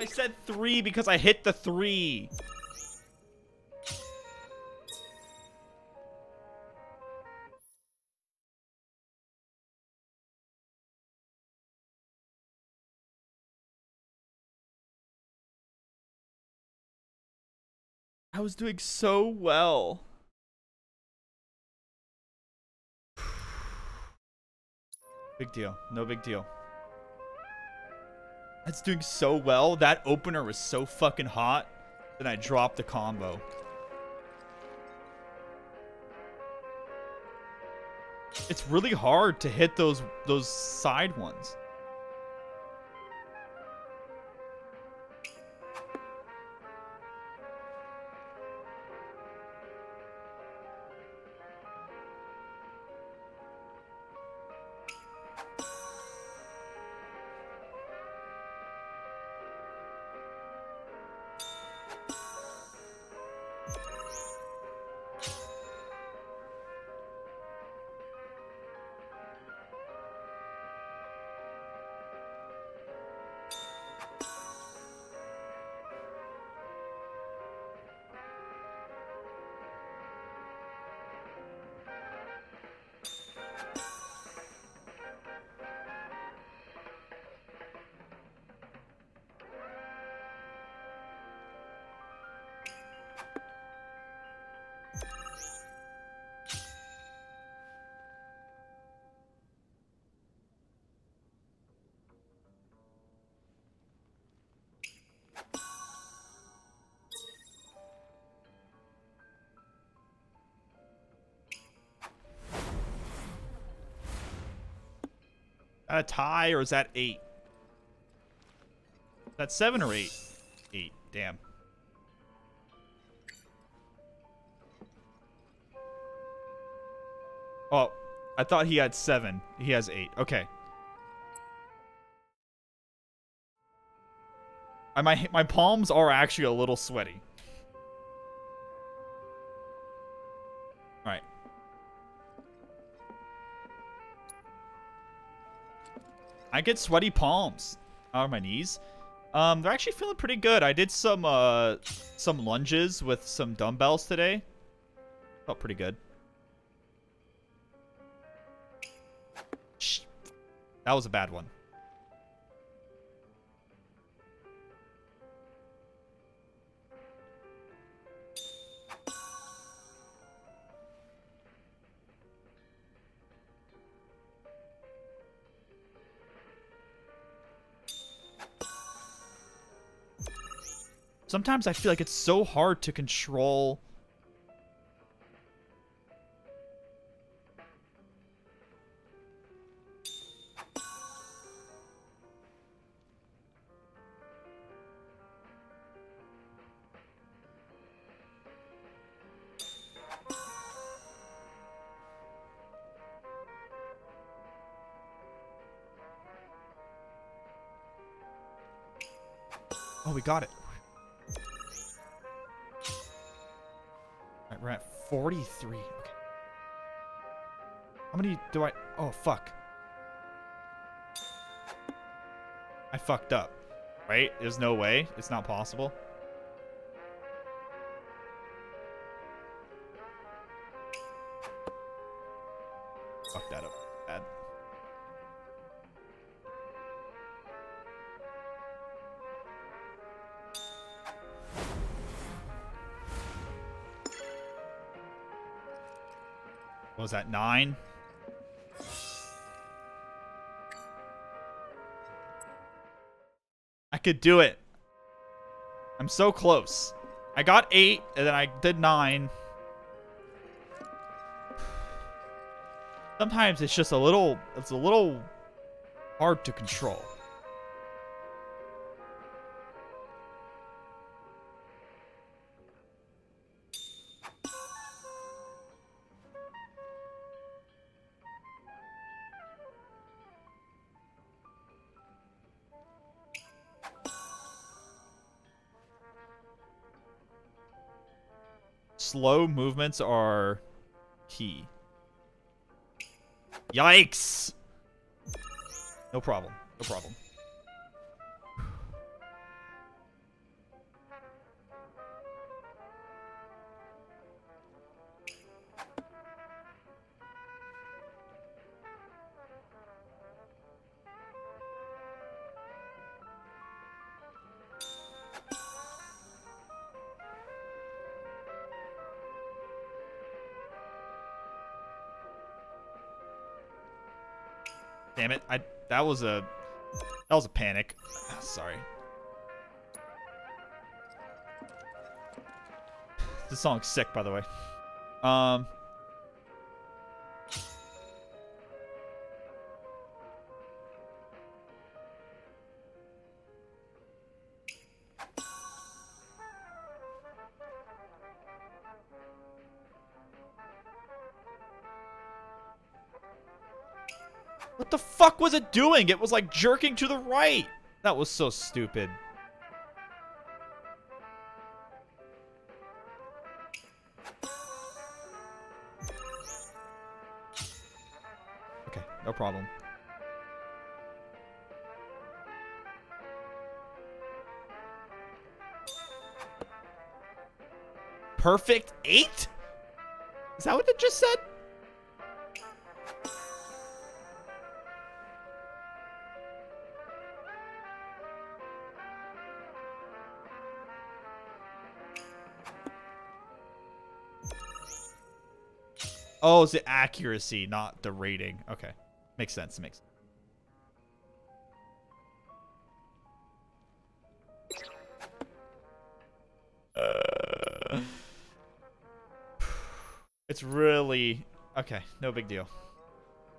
I said 3 because I hit the 3. I was doing so well. Big deal. No big deal. That's doing so well. That opener was so fucking hot. Then I dropped the combo. It's really hard to hit those side ones. a tie, or is that 8? That's 7 or 8? 8. Damn. Oh, I thought he had 7. He has 8. Okay. My palms are actually a little sweaty. All right. I get sweaty palms. Or my knees. They're actually feeling pretty good. I did some lunges with some dumbbells today. Felt pretty good. That was a bad one. Sometimes I feel like it's so hard to control . Oh, we got it. We're at 43. Okay. How many do I... Oh, fuck. I fucked up. Right? There's no way. It's not possible. Fuck that up. Bad. What was that, 9? I could do it. I'm so close. I got 8, and then I did 9. Sometimes it's just a little hard to control. Slow movements are key. Yikes! No problem. No problem. Damn it! That was a panic. Sorry. This song's sick, by the way. What the fuck was it doing? It was like jerking to the right. That was so stupid. Okay, no problem. Perfect 8? Is that what it just said? Oh, it's the accuracy, not the rating. Okay. Makes sense. Makes sense. It's really... Okay, no big deal.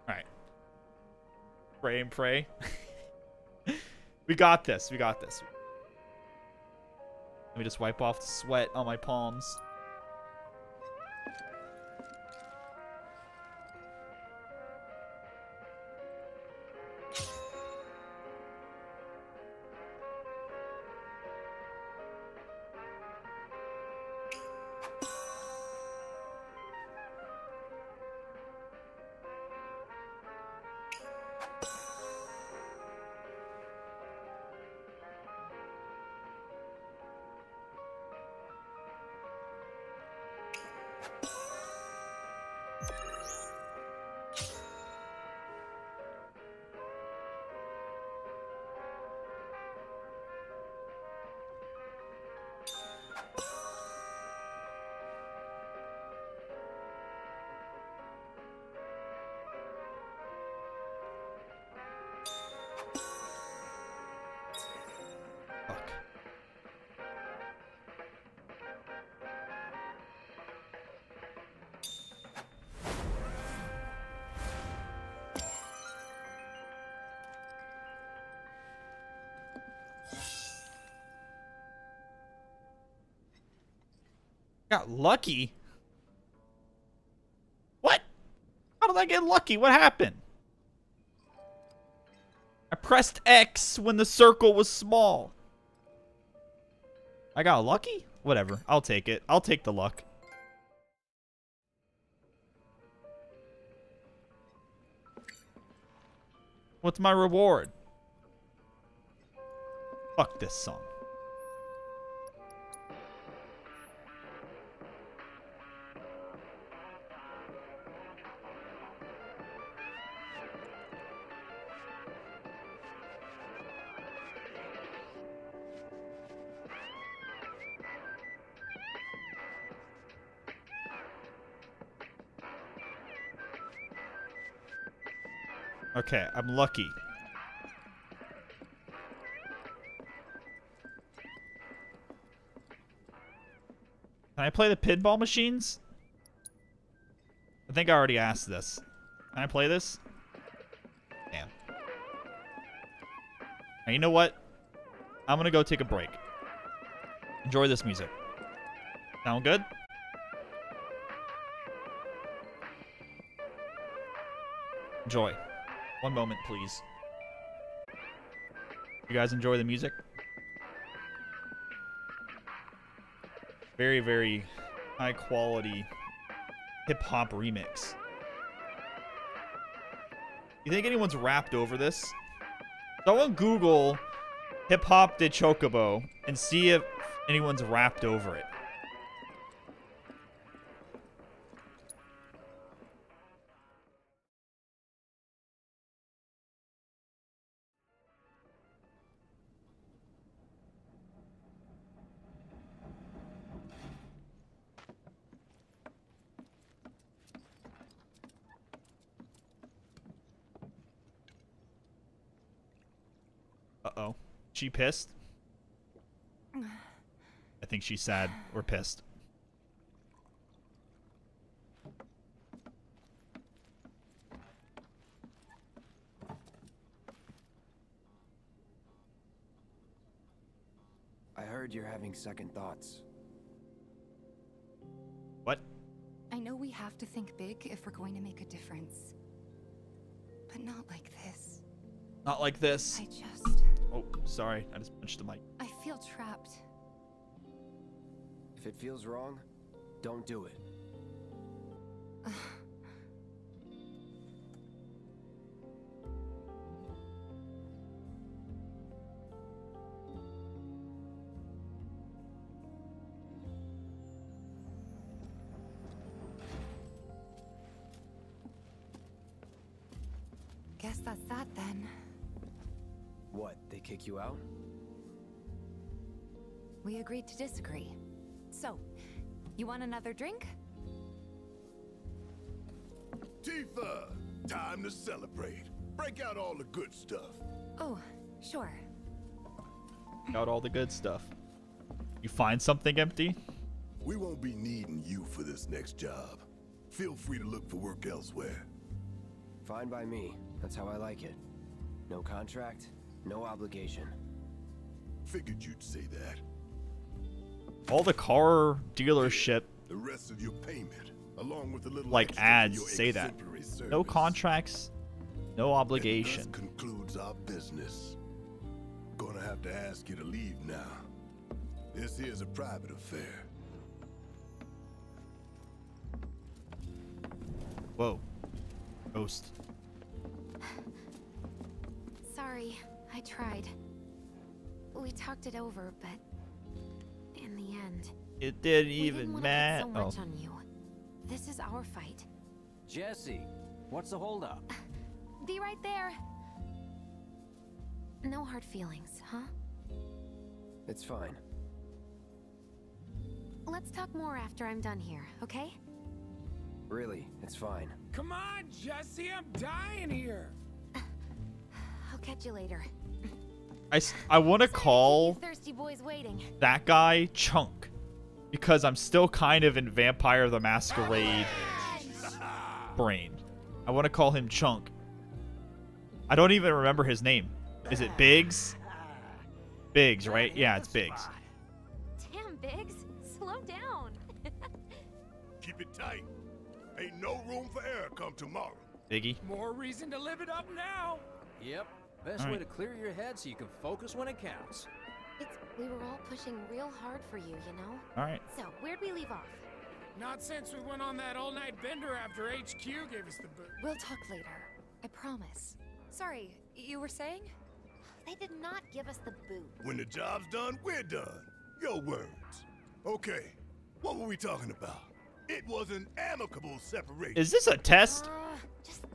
All right. Pray and pray. We got this. We got this. Let me just wipe off the sweat on my palms. Got lucky? What? How did I get lucky? What happened? I pressed X when the circle was small. I got lucky? Whatever. I'll take it. I'll take the luck. What's my reward? Fuck this song. Okay, I'm lucky. Can I play the pinball machines? I think I already asked this. Can I play this? Damn. And you know what? I'm gonna go take a break. Enjoy this music. Sound good? Enjoy. One moment, please. You guys enjoy the music? Very, very high quality hip-hop remix. You think anyone's rapped over this? Someone Google hip-hop de Chocobo and see if anyone's rapped over it. She pissed? I think she's sad or pissed. I heard you're having second thoughts. What? I know we have to think big if we're going to make a difference. But not like this. Not like this. I just... Oh, sorry. I just punched the mic. I feel trapped. If it feels wrong, don't do it. Guess that's that then. What, they kick you out? We agreed to disagree. So, you want another drink? Tifa! Time to celebrate. Break out all the good stuff. Oh, sure. Out all the good stuff. You find something empty? We won't be needing you for this next job. Feel free to look for work elsewhere. Fine by me. That's how I like it. No contract, no obligation. Figured you'd say that. All the car dealership, the rest of your payment, along with a little like ads say that. No contracts, no obligation. This concludes our business. Gonna have to ask you to leave now. This here's a private affair. Whoa. Ghost. Sorry, I tried. We talked it over, but in the end, it didn't even matter. So much on you. This is our fight. Jesse, what's the holdup? Be right there. No hard feelings, huh? It's fine. Let's talk more after I'm done here, okay? Really, it's fine. Come on, Jesse, I'm dying here. I'll catch you later. I want to call that guy Chunk because I'm still kind of in Vampire the Masquerade brain. I want to call him Chunk. I don't even remember his name. Is it Biggs? Biggs, right? Yeah, it's Biggs. Damn, Biggs, slow down. Keep it tight. Ain't no room for air come tomorrow. Biggie. More reason to live it up now. Yep. Best way to clear your head so you can focus when it counts. We were all pushing real hard for you, you know? All right. So, where'd we leave off? Not since we went on that all-night bender after HQ gave us the boot. We'll talk later. I promise. Sorry, you were saying? They did not give us the boot. When the job's done, we're done. Your words. Okay, what were we talking about? It was an amicable separation. Is this a test?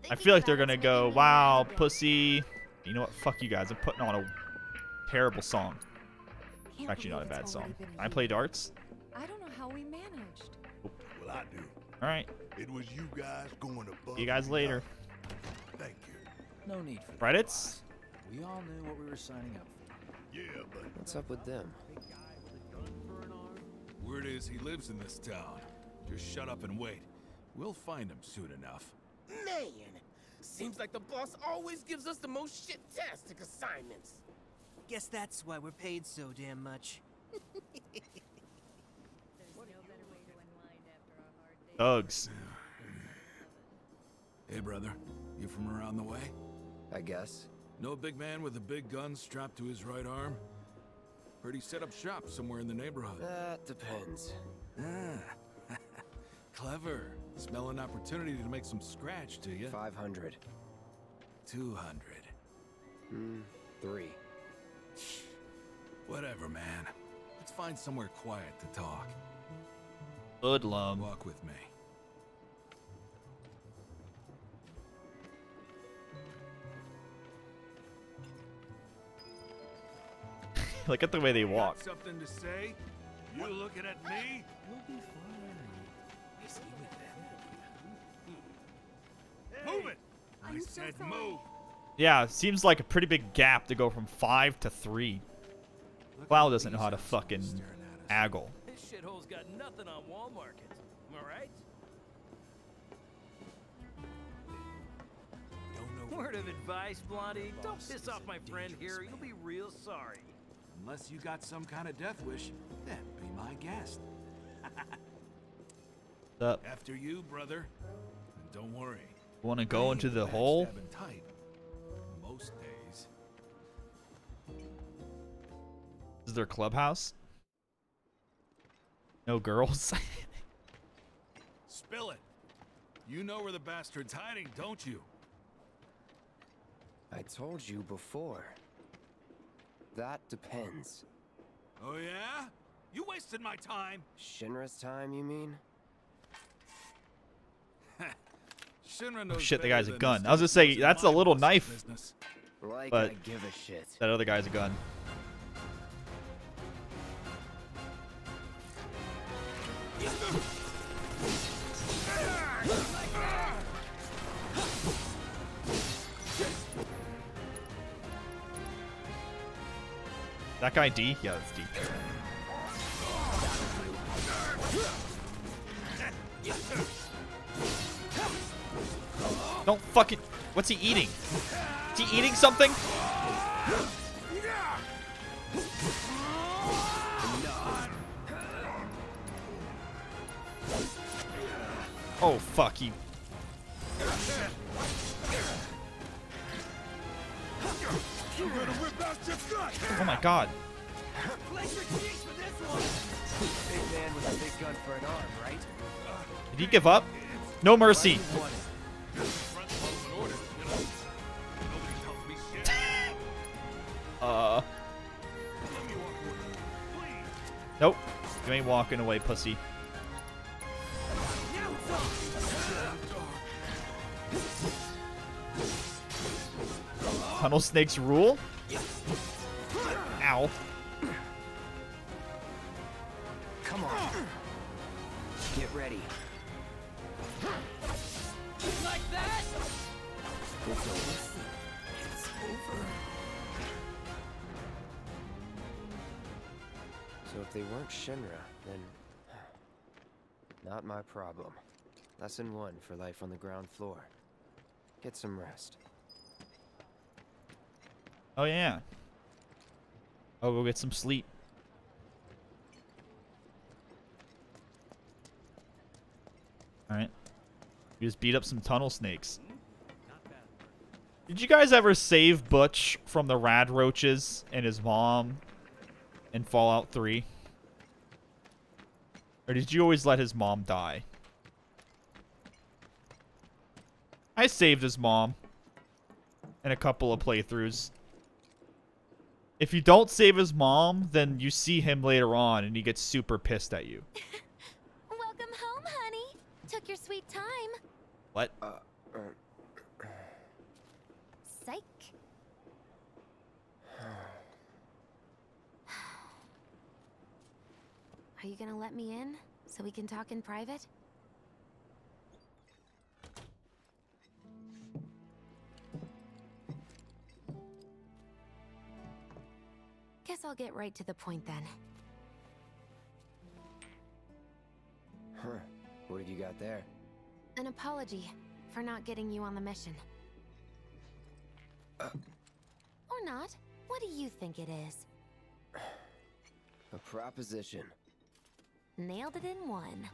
I feel like they're gonna go, wow, pussy. You know what? Fuck you guys. I'm putting on a terrible song. Actually, not a bad song. I play darts. I don't know how we managed. Well, I do. All right. It was you guys going above. See you guys later. Thank you. No need for credits. We all knew what we were signing up for. Yeah, but what's up with them? Word is he lives in this town. Just shut up and wait. We'll find him soon enough. Man. Seems like the boss always gives us the most shit-tastic assignments. Guess that's why we're paid so damn much. Thugs. Hey, brother. You from around the way? I guess. No big man with a big gun strapped to his right arm? Pretty set up shop somewhere in the neighborhood. That depends. Ah. Clever. Smell an opportunity to make some scratch, do you? 500. 200. 3. Whatever, man. Let's find somewhere quiet to talk. Hoodlum. Walk with me. Look at the way they walk. Got something to say? You looking at me? We'll be fine. Move it! I said move. Yeah, seems like a pretty big gap to go from 5 to 3. Cloud doesn't know how to fucking aggle. This shithole's got nothing on wall market. Am I right? Word of advice, Blondie. Don't piss off my friend here. You'll be real sorry. Unless you got some kind of death wish, then be my guest. After you, brother. And don't worry. Want to go into the hole? Most days. Is there a clubhouse? No girls? Spill it. You know where the bastard's hiding, don't you? I told you before. That depends. Oh yeah? You wasted my time. Shinra's time, you mean? Oh shit, the guy's a gun. I was gonna say, that's a little knife. But that other guy's a gun. That guy D? Yeah, that's D. Don't fucking. What's he eating? Is he eating something? Oh, fuck you. Oh my god. Did he give up? No mercy. Nope. You ain't walking away, pussy. Tunnel snakes rule? Ow. Come on. Get ready. Just like that. It's over. So if they weren't Shinra, then not my problem. Lesson 1 for life on the ground floor. Get some rest. Oh yeah. I'll go get some sleep. Alright. You just beat up some tunnel snakes. Did you guys ever save Butch from the rad roaches and his mom in Fallout 3? Or did you always let his mom die? I saved his mom in a couple of playthroughs. If you don't save his mom, then you see him later on and he gets super pissed at you. Welcome home, honey. Took your sweet time. What? Psych. Are you gonna let me in so we can talk in private? Guess I'll get right to the point then. Huh. What have you got there? An apology for not getting you on the mission. Or not. What do you think it is? A proposition. Nailed it in one.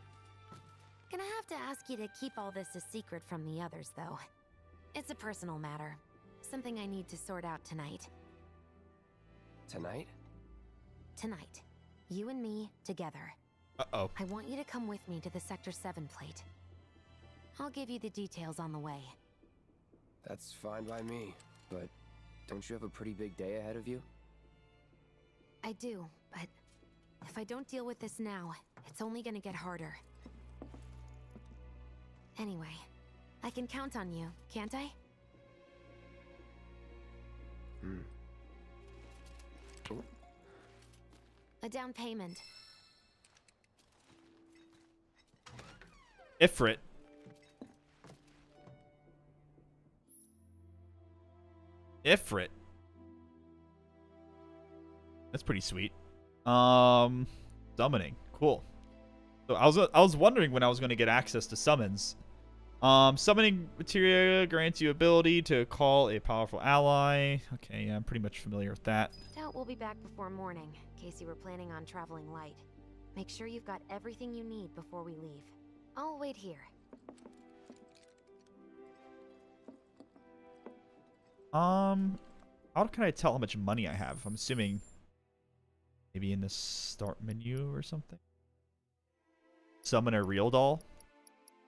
Gonna have to ask you to keep all this a secret from the others, though. It's a personal matter. Something I need to sort out tonight. Tonight? Tonight. You and me together. Uh-oh. I want you to come with me to the Sector 7 plate. I'll give you the details on the way. That's fine by me, but don't you have a pretty big day ahead of you? I do, but if I don't deal with this now, it's only gonna get harder. Anyway, I can count on you, can't I? Hmm. A down payment. Ifrit. Ifrit. That's pretty sweet. Summoning. Cool. So I was wondering when I was going to get access to summons. Summoning materia grants you ability to call a powerful ally. Okay, yeah, I'm pretty much familiar with that. Doubt we'll be back before morning, in case you were planning on traveling light. Make sure you've got everything you need before we leave. I'll wait here. How can I tell how much money I have? I'm assuming maybe in the start menu or something. Summon a real doll.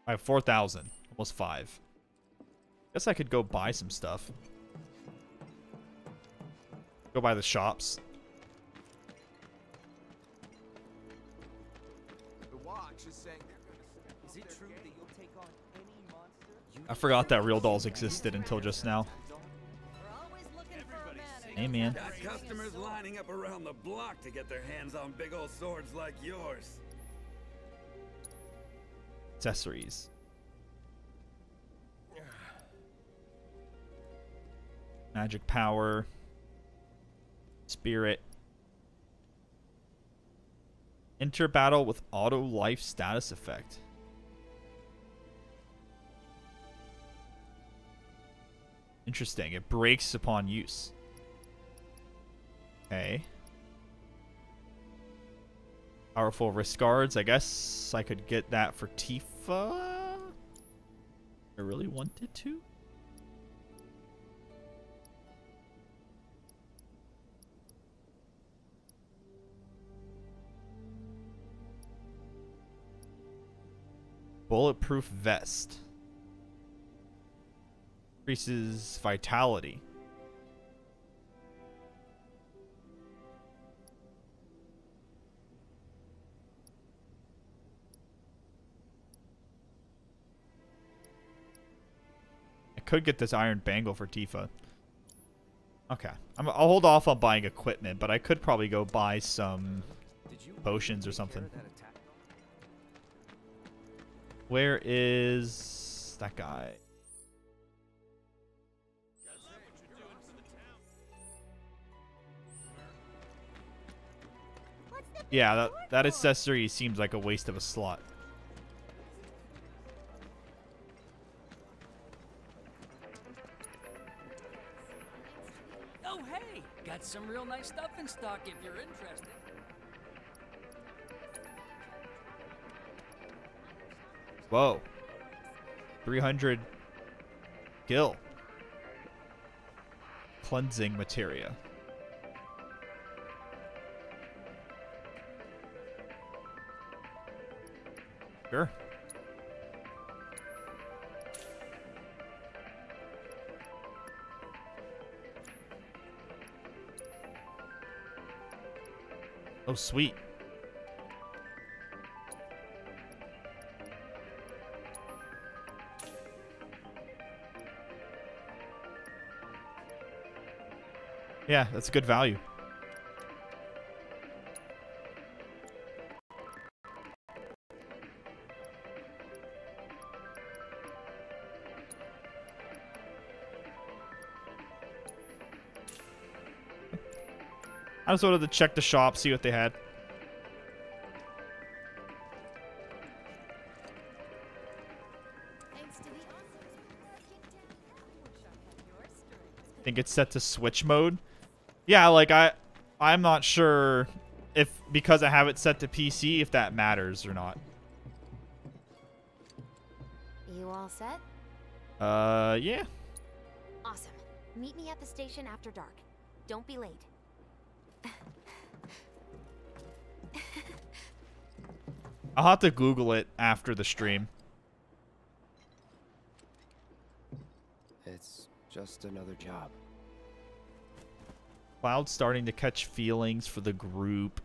I have 4,000, almost 5. Guess I could go buy some stuff. Go by the shops. The watch is saying, is it true that you'll take on any monster? I forgot that real dolls existed until just now. Hey man. Got customers lining up around the block to get their hands on big old swords like yours. Accessories. Magic power. Spirit. Enter battle with auto life status effect. Interesting. It breaks upon use. Okay. Powerful wrist guards. I guess I could get that for Tifa. I really wanted to. Bulletproof vest. Increases vitality. I could get this iron bangle for Tifa. Okay. I'll hold off on buying equipment, but I could probably go buy some potions or something. Where is that guy? Yeah, that accessory seems like a waste of a slot. Oh, hey! Got some real nice stuff in stock if you're interested. Whoa. 300 gil. Cleansing materia. Sure. Oh, sweet. Yeah, that's good value. I just wanted to check the shop, see what they had. I think it's set to switch mode. Yeah, like I'm not sure if, because I have it set to PC, if that matters or not. You all set? Yeah. Awesome. Meet me at the station after dark. Don't be late. I'll have to Google it after the stream. It's just another job. Cloud's starting to catch feelings for the group.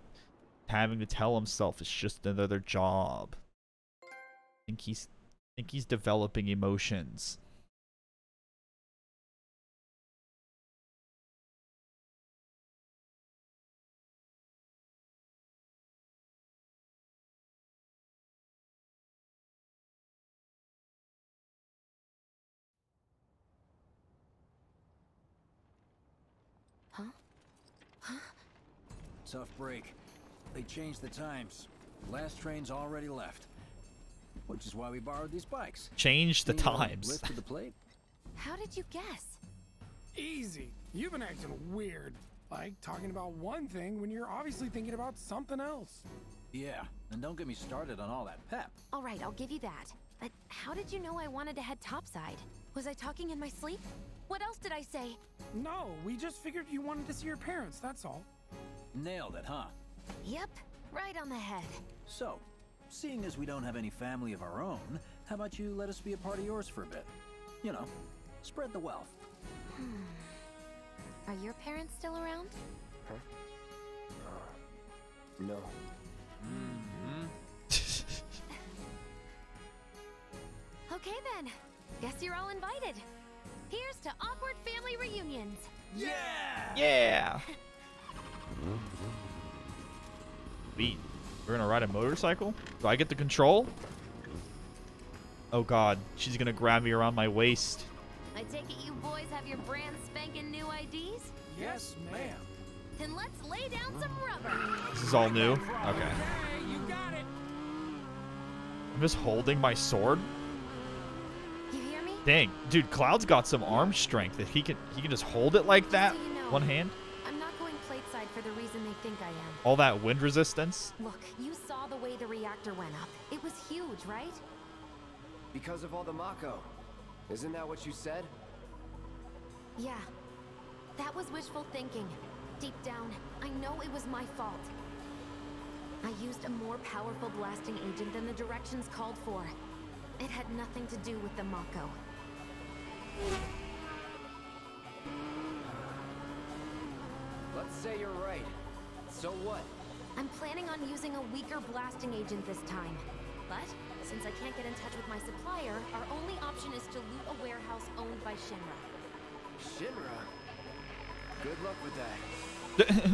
Having to tell himself it's just another job. I think he's developing emotions. Tough break. They changed the times. Last train's already left, which is why we borrowed these bikes. Changed the times. The plate? How did you guess? Easy. You've been acting weird, like talking about one thing when you're obviously thinking about something else. Yeah, and don't get me started on all that pep. All right, I'll give you that. But how did you know I wanted to head topside? Was I talking in my sleep? What else did I say? No, we just figured you wanted to see your parents. That's all. Nailed it, huh? Yep, right on the head. So, seeing as we don't have any family of our own, how about you let us be a part of yours for a bit? You know, spread the wealth. Are your parents still around? Huh? No. Mm-hmm. Okay then, guess you're all invited. Here's to awkward family reunions. Yeah! Yeah! Beat. We're gonna ride a motorcycle? Do I get the control? Oh god, she's gonna grab me around my waist. I take it you boys have your brand spanking new IDs? Yes, ma'am. Then let's lay down some rubber. This is all new? Okay. You got it. I'm just holding my sword? You hear me? Dang, dude, Cloud's got some arm strength that he can just hold it like that, so you know, one hand. I'm not going plateside for the reason they think I am. All that wind resistance. Look, you saw the way the reactor went up. It was huge, right? Because of all the Mako. Isn't that what you said? Yeah. That was wishful thinking. Deep down, I know it was my fault. I used a more powerful blasting agent than the directions called for. It had nothing to do with the Mako. Let's say you're right. So what? I'm planning on using a weaker blasting agent this time. But since I can't get in touch with my supplier, our only option is to loot a warehouse owned by Shinra. Shinra? Good luck with that.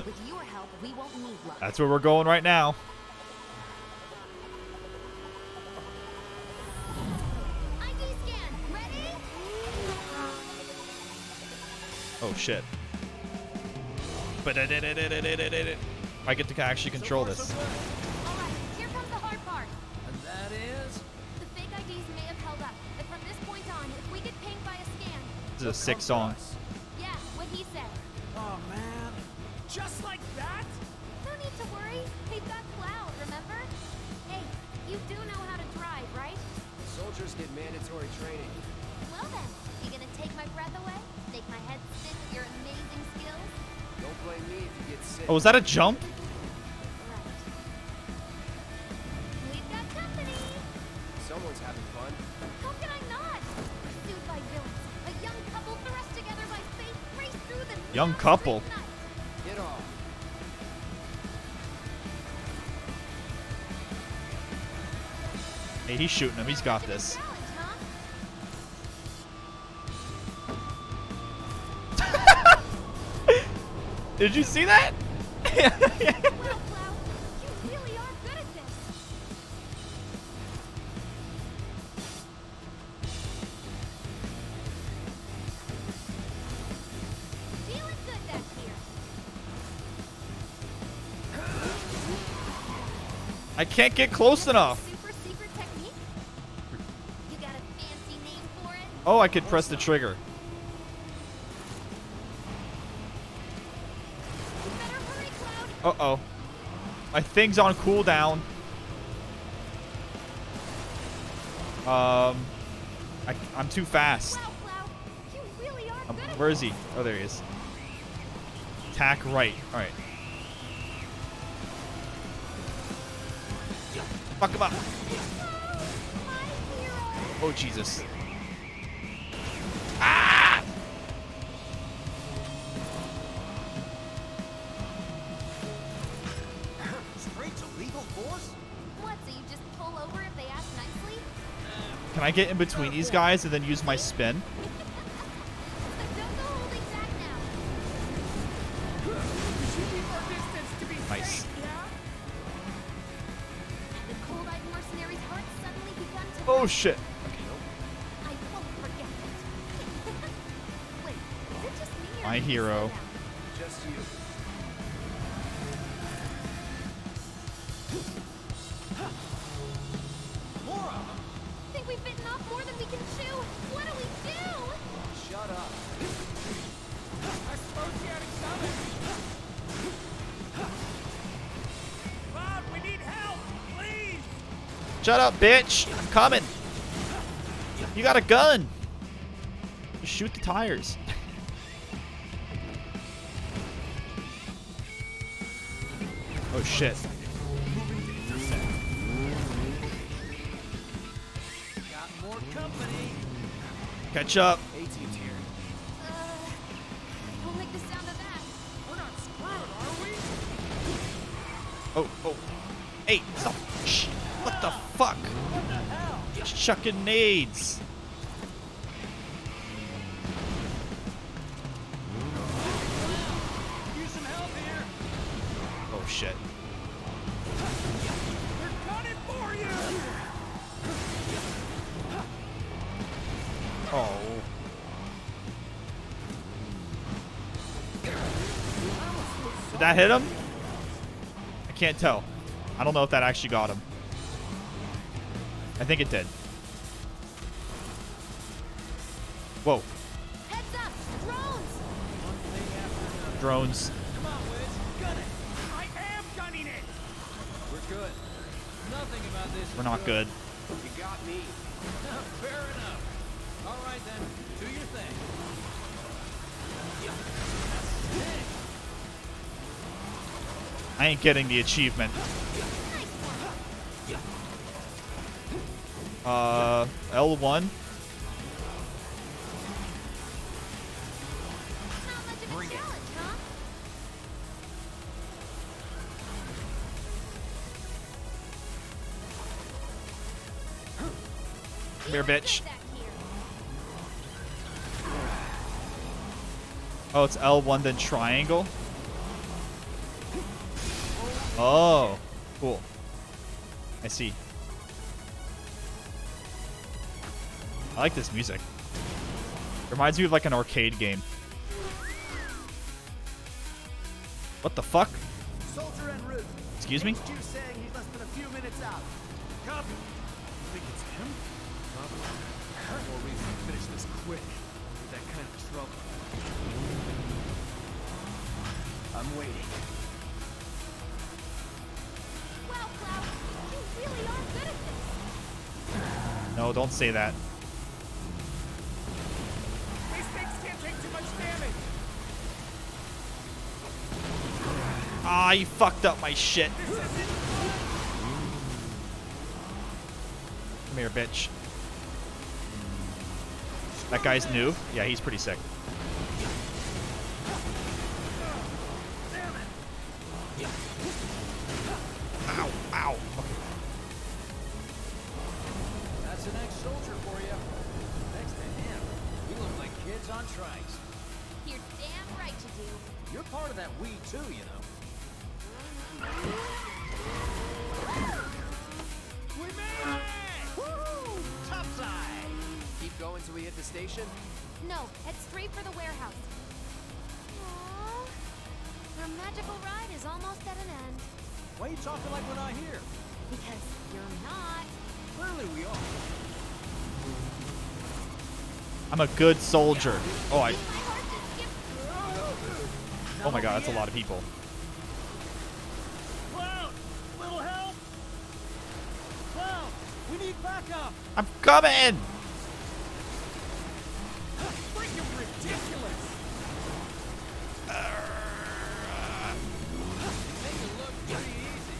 With your help, we won't need luck. That's where we're going right now. ID scan, ready? Oh shit. But I get to actually control this. All right, here comes the hard part. And that is? The fake IDs may have held up, but from this point on, if we get pinged by a scan. This is a sick song. Yeah, what he said. Oh man, just like that? No need to worry, they've got Cloud, remember? Hey, you do know how to drive, right? Soldiers get mandatory training. Well then, you gonna take my breath away? Make my head spin with your amazing skills? Don't blame me if you get sick. Oh, is that a jump? Right. We've got company. Someone's having fun. How can I not? Pursued by villains, a young couple thrust together by fate race through the young couple. Get off. Hey, he's shooting him. He's got this. Did you see that? Wow, Cloud, you really are good at this. Feeling good back here. I can't get close enough. Super secret technique? You got a fancy name for it? Oh, I could press the trigger. Uh-oh. My thing's on cooldown. I'm too fast. Wow, Cloud. You really are good at where is he? Oh, there he is. Attack right. All right. Fuck him up. Oh, Jesus. I get in between these guys and then use my spin. Nice. Oh shit. Okay. My hero. Shut up, bitch! I'm coming! You got a gun! Just shoot the tires. Oh shit. Got more company. Catch up. We'll make the sound of that. We're not screwed, are we? Oh, oh. Hey, stop. Shh. What the fuck? What the hell? Chucking nades. Use some help here. Oh shit. They're coming for you. Oh. Did that hit him? I can't tell. I don't know if that actually got him. I think it did. Whoa. Heads up, drones. Drones. Come on, Wedge. Gun it. I am gunning it. We're good. Nothing about this. We're not good. You got me. Fair enough. All right then. Do your thing. I ain't getting the achievement. L1. Come here, bitch. Oh, it's L1 then triangle. Oh, cool. I see. I like this music. Reminds me of like an arcade game. What the fuck? Soldier en route. Excuse me? HQ saying he's less than a few minutes out. Copy. Think it's him? Probably. There's no reason to finish this quick with that kind of trouble. I'm waiting. Wow, Cloud, you really are good at this. No, don't say that. Ah, you fucked up my shit. Come here, bitch. That guy's new. Yeah, he's pretty sick. Ow, ow. Okay. That's the next soldier for you. Thanks to him, we look like kids on trikes. You're damn right you do. You're part of that we too, you know. We made it! Woohoo! Topside! Keep going till we hit the station? No, head straight for the warehouse. Aww. Our magical ride is almost at an end. Why are you talking like we're not here? Because you're not. Clearly we are. I'm a good soldier. Oh, I... Oh my god, that's a lot of people. We need backup. I'm coming. That's freaking ridiculous. Make it look pretty easy.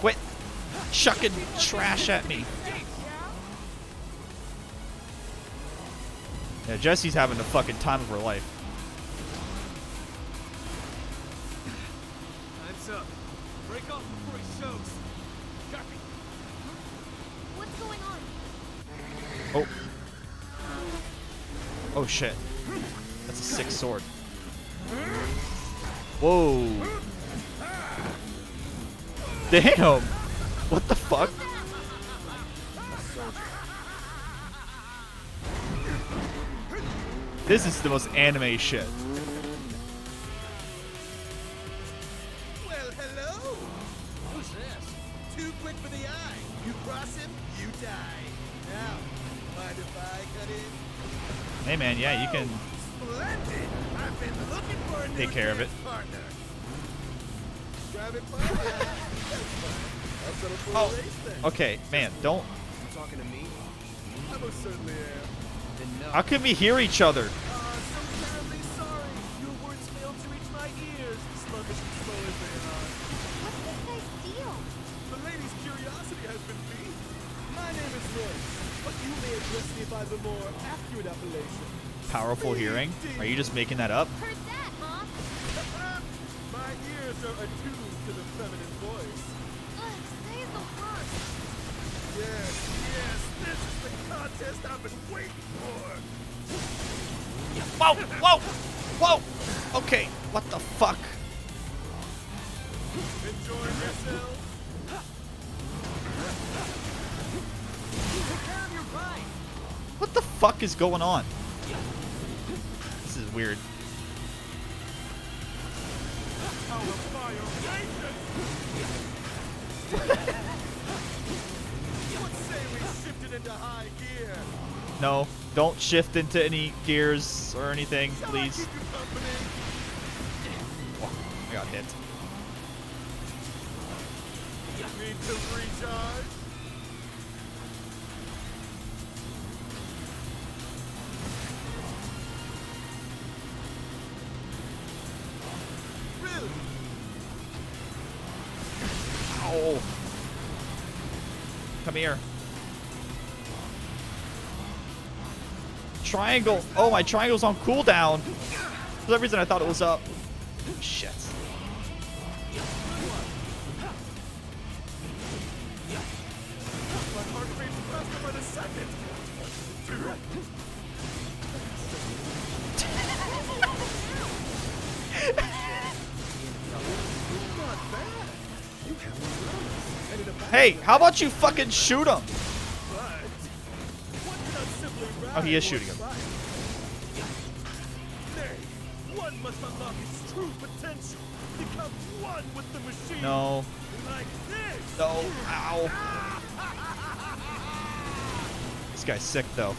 Quit chucking trash at me. Yeah, Jesse's having the fucking time of her life. Time's up. Break off before he shows. Copy. What's going on? Oh. Oh shit. That's a sick sword. Whoa. Damn. What the fuck? This is the most anime shit. Hey man, yeah, you can take care of it. Oh, okay, man, don't. How can we hear each other? Powerful hearing? Are you just making that up? Heard that, huh? My ears are attuned to the feminine voice. Say the word. Yes, yes, this is the contest I've been waiting for. Whoa, whoa, whoa. Okay, what the fuck? Enjoying yourself. What the fuck is going on? This is weird. shifted into high gear. No, don't shift into any gears or anything, please. Oh, I got hit. Need to recharge. Really? Ow. Come here. Triangle. Oh, my triangle's on cooldown. For some reason, I thought it was up. Shit. Hey, how about you fucking shoot him? Oh, he is shooting him. One must unlock its true potential. Become one with the machine. No. Like this. No. Ow. This guy's sick, though.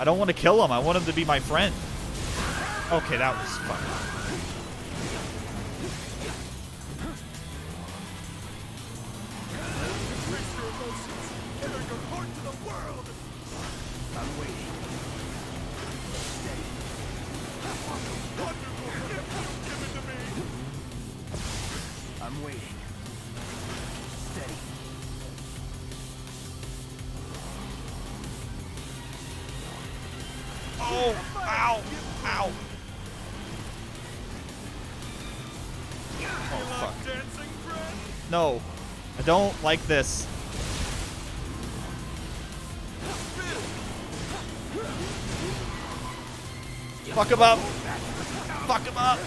I don't want to kill him. I want him to be my friend. Okay, that was fun. Don't like this. Fuck him up. Fuck him up.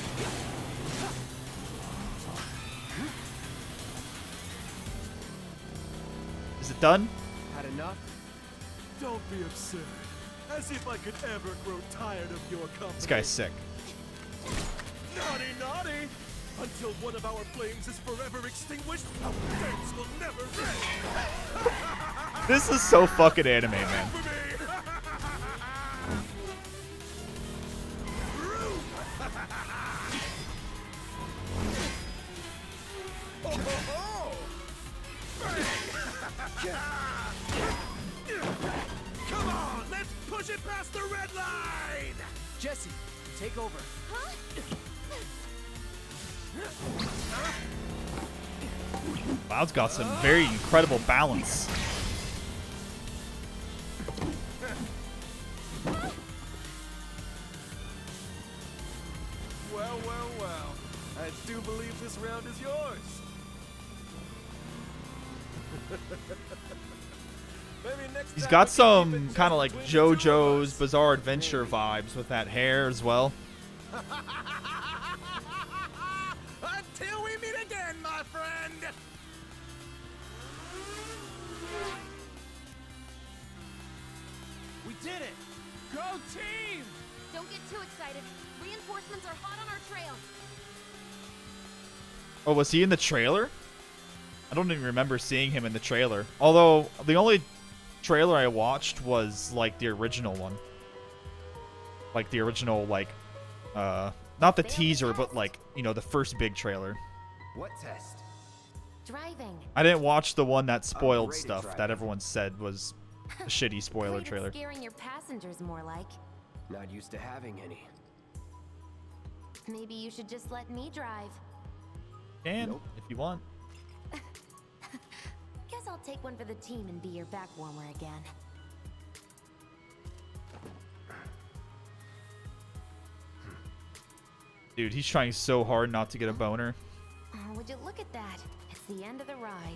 Is it done? Had enough? Don't be absurd. As if I could ever grow tired of your company. This guy's sick. Naughty, naughty. Until one of our flames is forever extinguished, our dance will never end. This is so fucking anime, man. Come on, let's push it past the red line. Jesse, take over. Huh? Cloud's got some very incredible balance. Well, well, well. I do believe this round is yours. Maybe next. He's got some kind of like JoJo's Bizarre Adventure vibes with that hair as well. Till we meet again, my friend. We did it. Go team. Don't get too excited. Reinforcements are hot on our trail. Oh, was he in the trailer? I don't even remember seeing him in the trailer. Although the only trailer I watched was like the original one. Like the original, like not the teaser, but like, you know, the first big trailer. What test? Driving. I didn't watch the one that spoiled stuff driving. That everyone said was a shitty spoiler trailer. Scaring your passengers more like. Not used to having any. Maybe you should just let me drive. And nope. If you want. Guess I'll take one for the team and be your back warmer again. Dude, he's trying so hard not to get a boner. Oh, would you look at that? It's the end of the ride.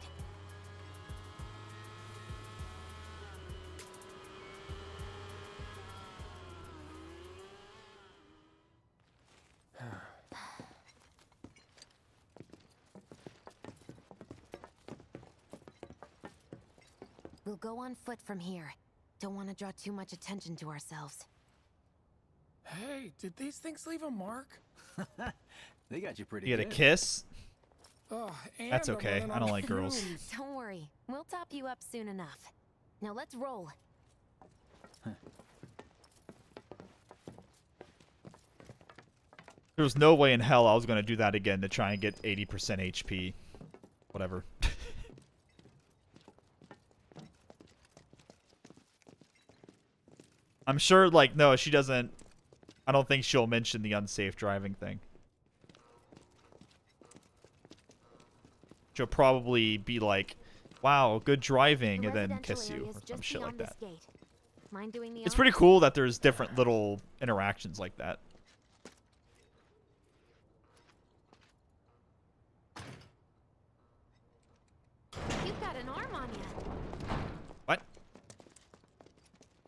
We'll go on foot from here. Don't want to draw too much attention to ourselves. Hey, did these things leave a mark? They got you pretty good. You get a kiss? Oh, that's okay. I don't like girls. Don't worry. worry. We'll top you up soon enough. Now let's roll. There was no way in hell I was going to do that again to try and get 80% HP. Whatever. I'm sure, like, no, she doesn't... I don't think she'll mention the unsafe driving thing. She'll probably be like, wow, good driving, and then kiss you or some shit like that. It's pretty cool that there's different little interactions like that. You've got an arm on you. What?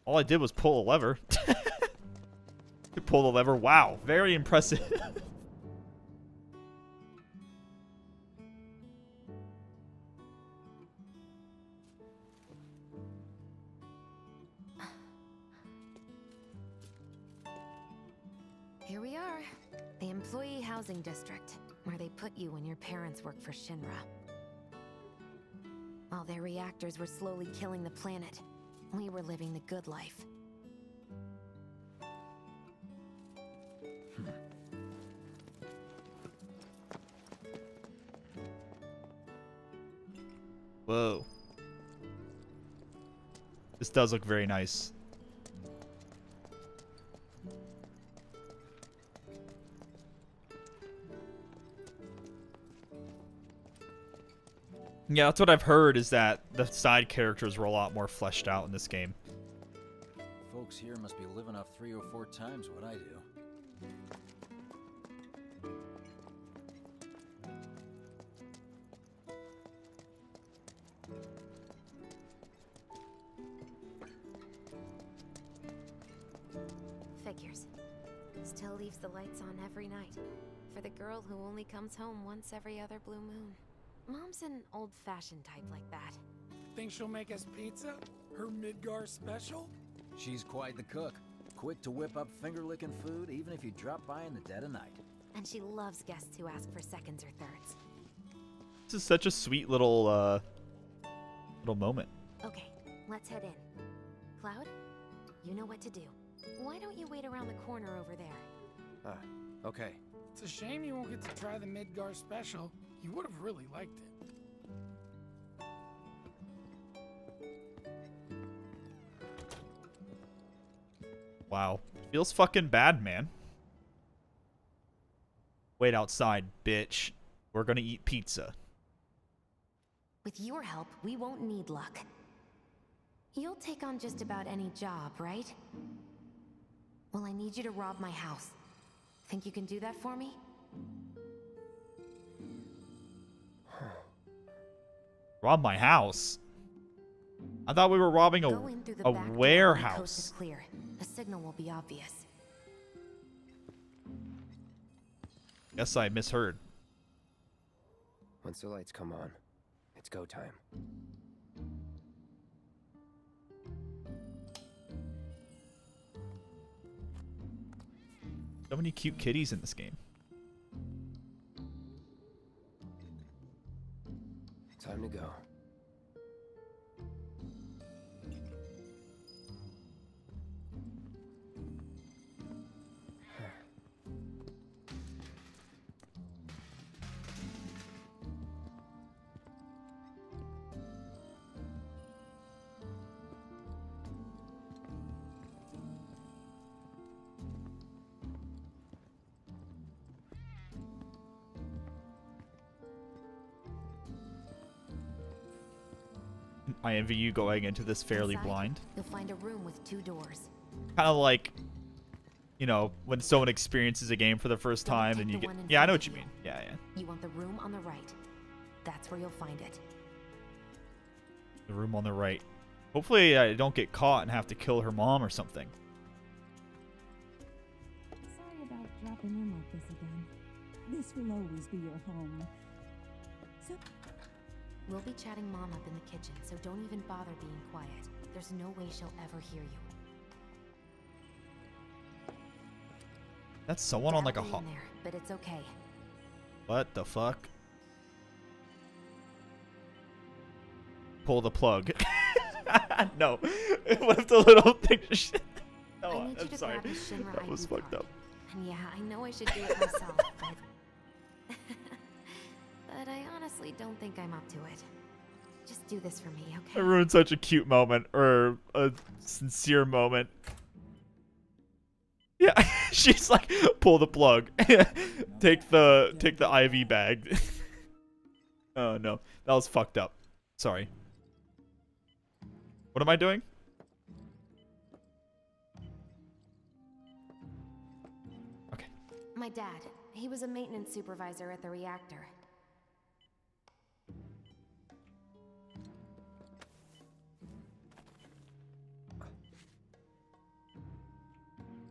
All I did was pull a lever. You pull the lever. Wow, very impressive. Here we are, the employee housing district, where they put you when your parents work for Shinra. While their reactors were slowly killing the planet, we were living the good life. Whoa. This does look very nice. Yeah, that's what I've heard, is that the side characters were a lot more fleshed out in this game. Folks here must be living off 3 or 4 times what I do. Figures. Still leaves the lights on every night. For the girl who only comes home once every other blue moon. Mom's an old-fashioned type like that. Think she'll make us pizza? Her Midgar special? She's quite the cook. Quick to whip up finger-licking food, even if you drop by in the dead of night. And she loves guests who ask for seconds or thirds. This is such a sweet little, little moment. Okay, let's head in. Cloud, you know what to do. Why don't you wait around the corner over there? Okay. It's a shame you won't get to try the Midgar special. You would have really liked it. Wow. Feels fucking bad, man. Wait outside, bitch. We're gonna eat pizza. With your help, we won't need luck. You'll take on just about any job, right? Well, I need you to rob my house. Think you can do that for me? Rob my house? I thought we were robbing a warehouse. Clear. The signal will be obvious. Guess I misheard. Once the lights come on, it's go time. So many cute kitties in this game. Time to go. I envy you going into this fairly blind. You'll find a room with 2 doors. Kind of like, you know, when someone experiences a game for the first time and you get... Yeah, I know what you mean. Yeah, yeah. You want the room on the right. That's where you'll find it. The room on the right. Hopefully I don't get caught and have to kill her mom or something. Sorry about dropping in like this again. This will always be your home. So... We'll be chatting Mom up in the kitchen, so don't even bother being quiet. There's no way she'll ever hear you. That's someone on like a hot. But it's okay. What the fuck? pull the plug. No. What if the little thing just... No, I'm sorry. That was fucked up. And yeah, I know I should do it myself, but... but I honestly don't think I'm up to it. Just do this for me, okay? I ruined such a cute moment, or a sincere moment. Yeah, she's like, pull the plug. take the IV bag. Oh no, that was fucked up. Sorry. What am I doing? Okay. My dad, he was a maintenance supervisor at the reactor.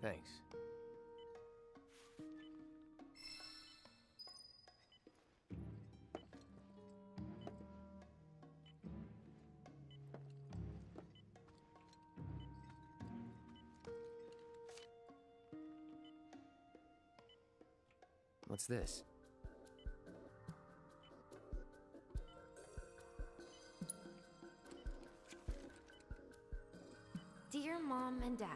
Thanks. What's this? Dear Mom and Dad,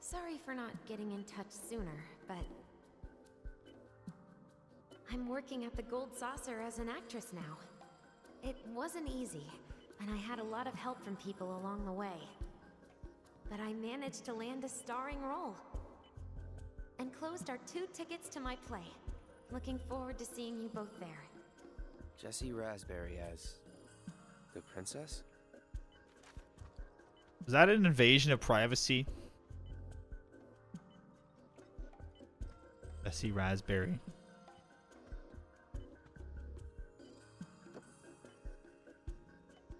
sorry for not getting in touch sooner, but I'm working at the Gold Saucer as an actress now. It wasn't easy, and I had a lot of help from people along the way. But I managed to land a starring role, and closed our 2 tickets to my play. Looking forward to seeing you both there. Jesse Raspberry as the princess? Is that an invasion of privacy? Jesse Raspberry.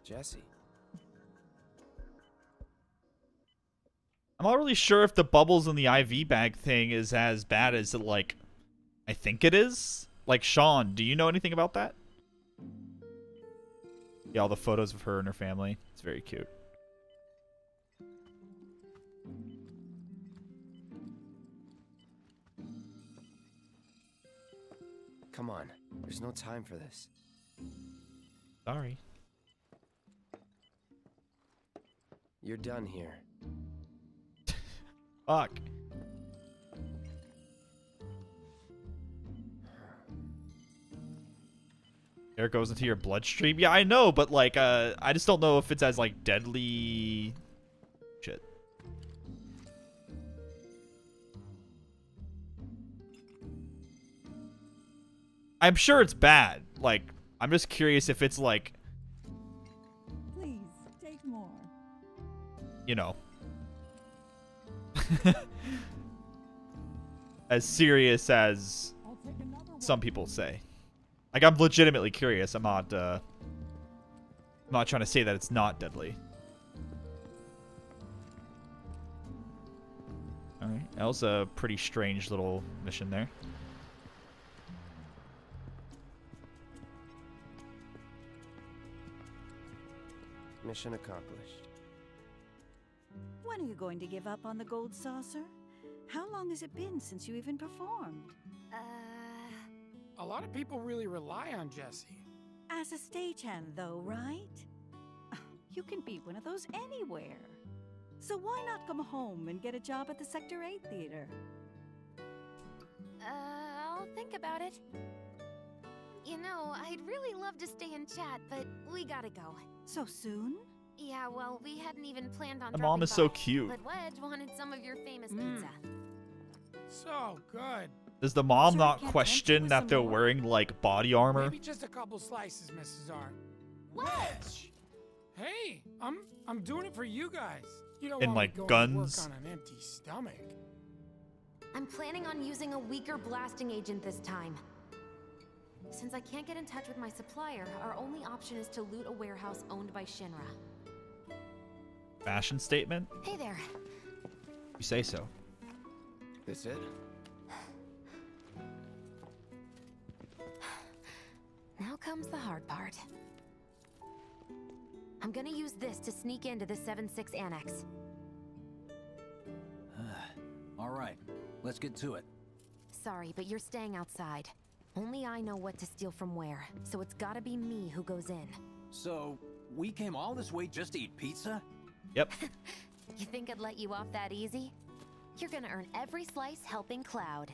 Jesse. I'm not really sure if the bubbles in the IV bag thing is as bad as it, like, I think it is. Like, Sean, do you know anything about that? Yeah, all the photos of her and her family. It's very cute. Come on, there's no time for this. Sorry. You're done here. Fuck. Air goes into your bloodstream? Yeah, I know, but like, I just don't know if it's as, like, deadly... shit. I'm sure it's bad. Like, I'm just curious if it's like... Please, take more. You know. As serious as some people say. Like, I'm legitimately curious. I'm not trying to say that it's not deadly. Alright, that was a pretty strange little mission there. Mission accomplished. When are you going to give up on the Gold Saucer? How long has it been since you even performed? A lot of people really rely on Jesse. As a stagehand, though, right? You can be one of those anywhere. So why not come home and get a job at the Sector 8 Theater? I'll think about it. You know, I'd really love to stay and chat, but we gotta go. So soon? Yeah, well, we hadn't even planned on. The mom is so cute. But Wedge wanted some of your famous pizza. So good. Does the mom not question that they're wearing, like, body armor? Maybe just a couple slices, Mrs. R. Wedge! Hey, I'm doing it for you guys. You don't want to go to work on an empty stomach. I'm planning on using a weaker blasting agent this time. Since I can't get in touch with my supplier, our only option is to loot a warehouse owned by Shinra. Fashion statement? Hey there. You say so. That's it? Now comes the hard part. I'm gonna use this to sneak into the 7-6 annex. Alright, let's get to it. Sorry, but you're staying outside. Only I know what to steal from where, so it's gotta be me who goes in. So, We came all this way just to eat pizza? Yep. You think I'd let you off that easy? You're gonna earn every slice helping Cloud.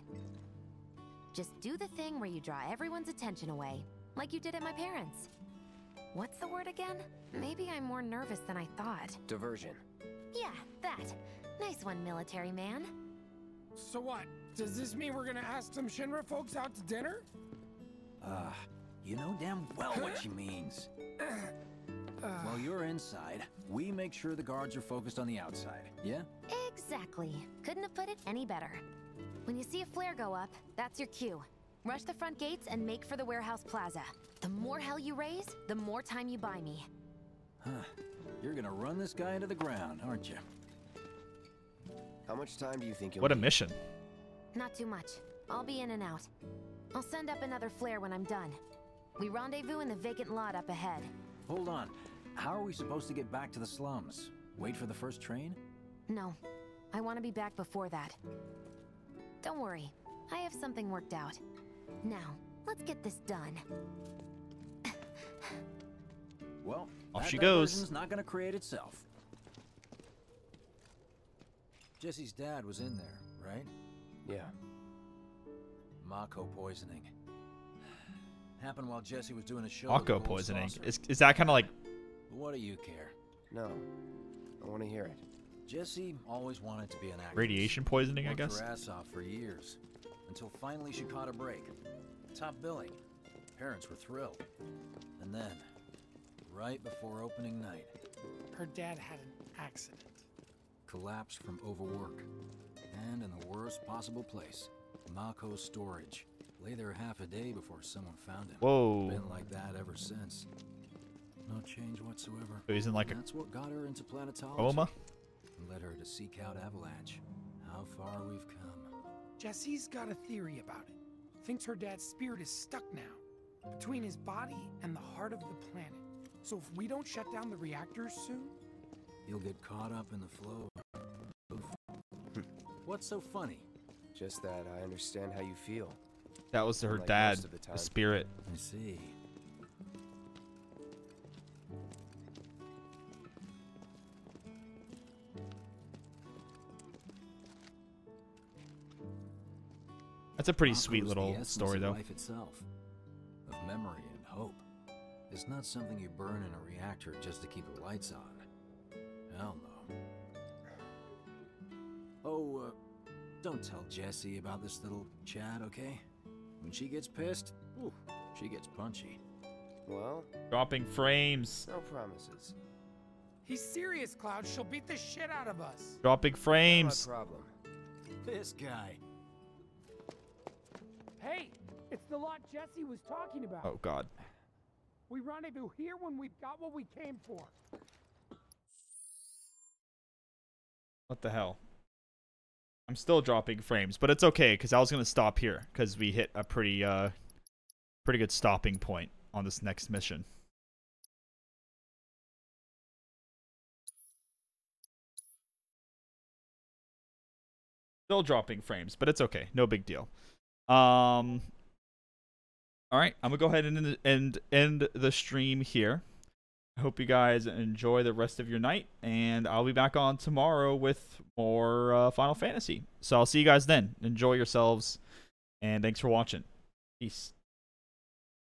Just do the thing where you draw everyone's attention away, like you did at my parents. What's the word again? Maybe I'm more nervous than I thought. Diversion. Yeah, that. Nice one, military man. So what? Does this mean we're gonna ask some Shinra folks out to dinner? You know damn well what she means. While you're inside, we make sure the guards are focused on the outside, yeah? Exactly. Couldn't have put it any better. When you see a flare go up, that's your cue. Rush the front gates and make for the warehouse plaza. The more hell you raise, the more time you buy me. Huh. You're gonna run this guy into the ground, aren't you? How much time do you think you'll need? What a mission. Not too much. I'll be in and out. I'll send up another flare when I'm done. We rendezvous in the vacant lot up ahead. Hold on. How are we supposed to get back to the slums? Wait for the first train? No. I want to be back before that. Don't worry. I have something worked out. Now, let's get this done. Well, off she goes. It's not going to create itself. Jesse's dad was in there, right? Yeah. Mako poisoning. Happened while Jesse was doing a show. Mako poisoning. Is that kind of like... What do you care? No. I want to hear it. Jesse always wanted to be an actress. Radiation poisoning, I guess? Her ass off for years. Until finally she caught a break. Top billing. Parents were thrilled. And then, right before opening night... Her dad had an accident. Collapsed from overwork. And in the worst possible place, Mako's storage. Lay there half a day before someone found him. Whoa. Been like that ever since. No change whatsoever. So he's in like a... That's what got her into planetology. Coma? And led her to seek out Avalanche. How far we've come. Jesse's got a theory about it. Thinks her dad's spirit is stuck now. Between his body and the heart of the planet. So if we don't shut down the reactors soon... You'll get caught up in the flow. What's so funny? Just that I understand how you feel. That was her like dad, the spirit. I see. That's a pretty sweet little story, though. Life itself, of memory and hope. It's not something you burn in a reactor just to keep the lights on. Hell no. Oh, don't tell Jesse about this little chat, okay? When she gets pissed, ooh, she gets punchy. Well, dropping frames. No promises. He's serious, Cloud. She'll beat the shit out of us. Dropping frames. No problem. This guy. Hey, it's the lot Jesse was talking about. Oh God. We rendezvous here when we've got what we came for. What the hell? I'm still dropping frames, but it's okay because I was gonna stop here because we hit a pretty, pretty good stopping point on this next mission. Still dropping frames, but it's okay, no big deal. All right, I'm gonna go ahead and end the stream here. I hope you guys enjoy the rest of your night, and I'll be back on tomorrow with more Final Fantasy. So I'll see you guys then. Enjoy yourselves, and thanks for watching. Peace.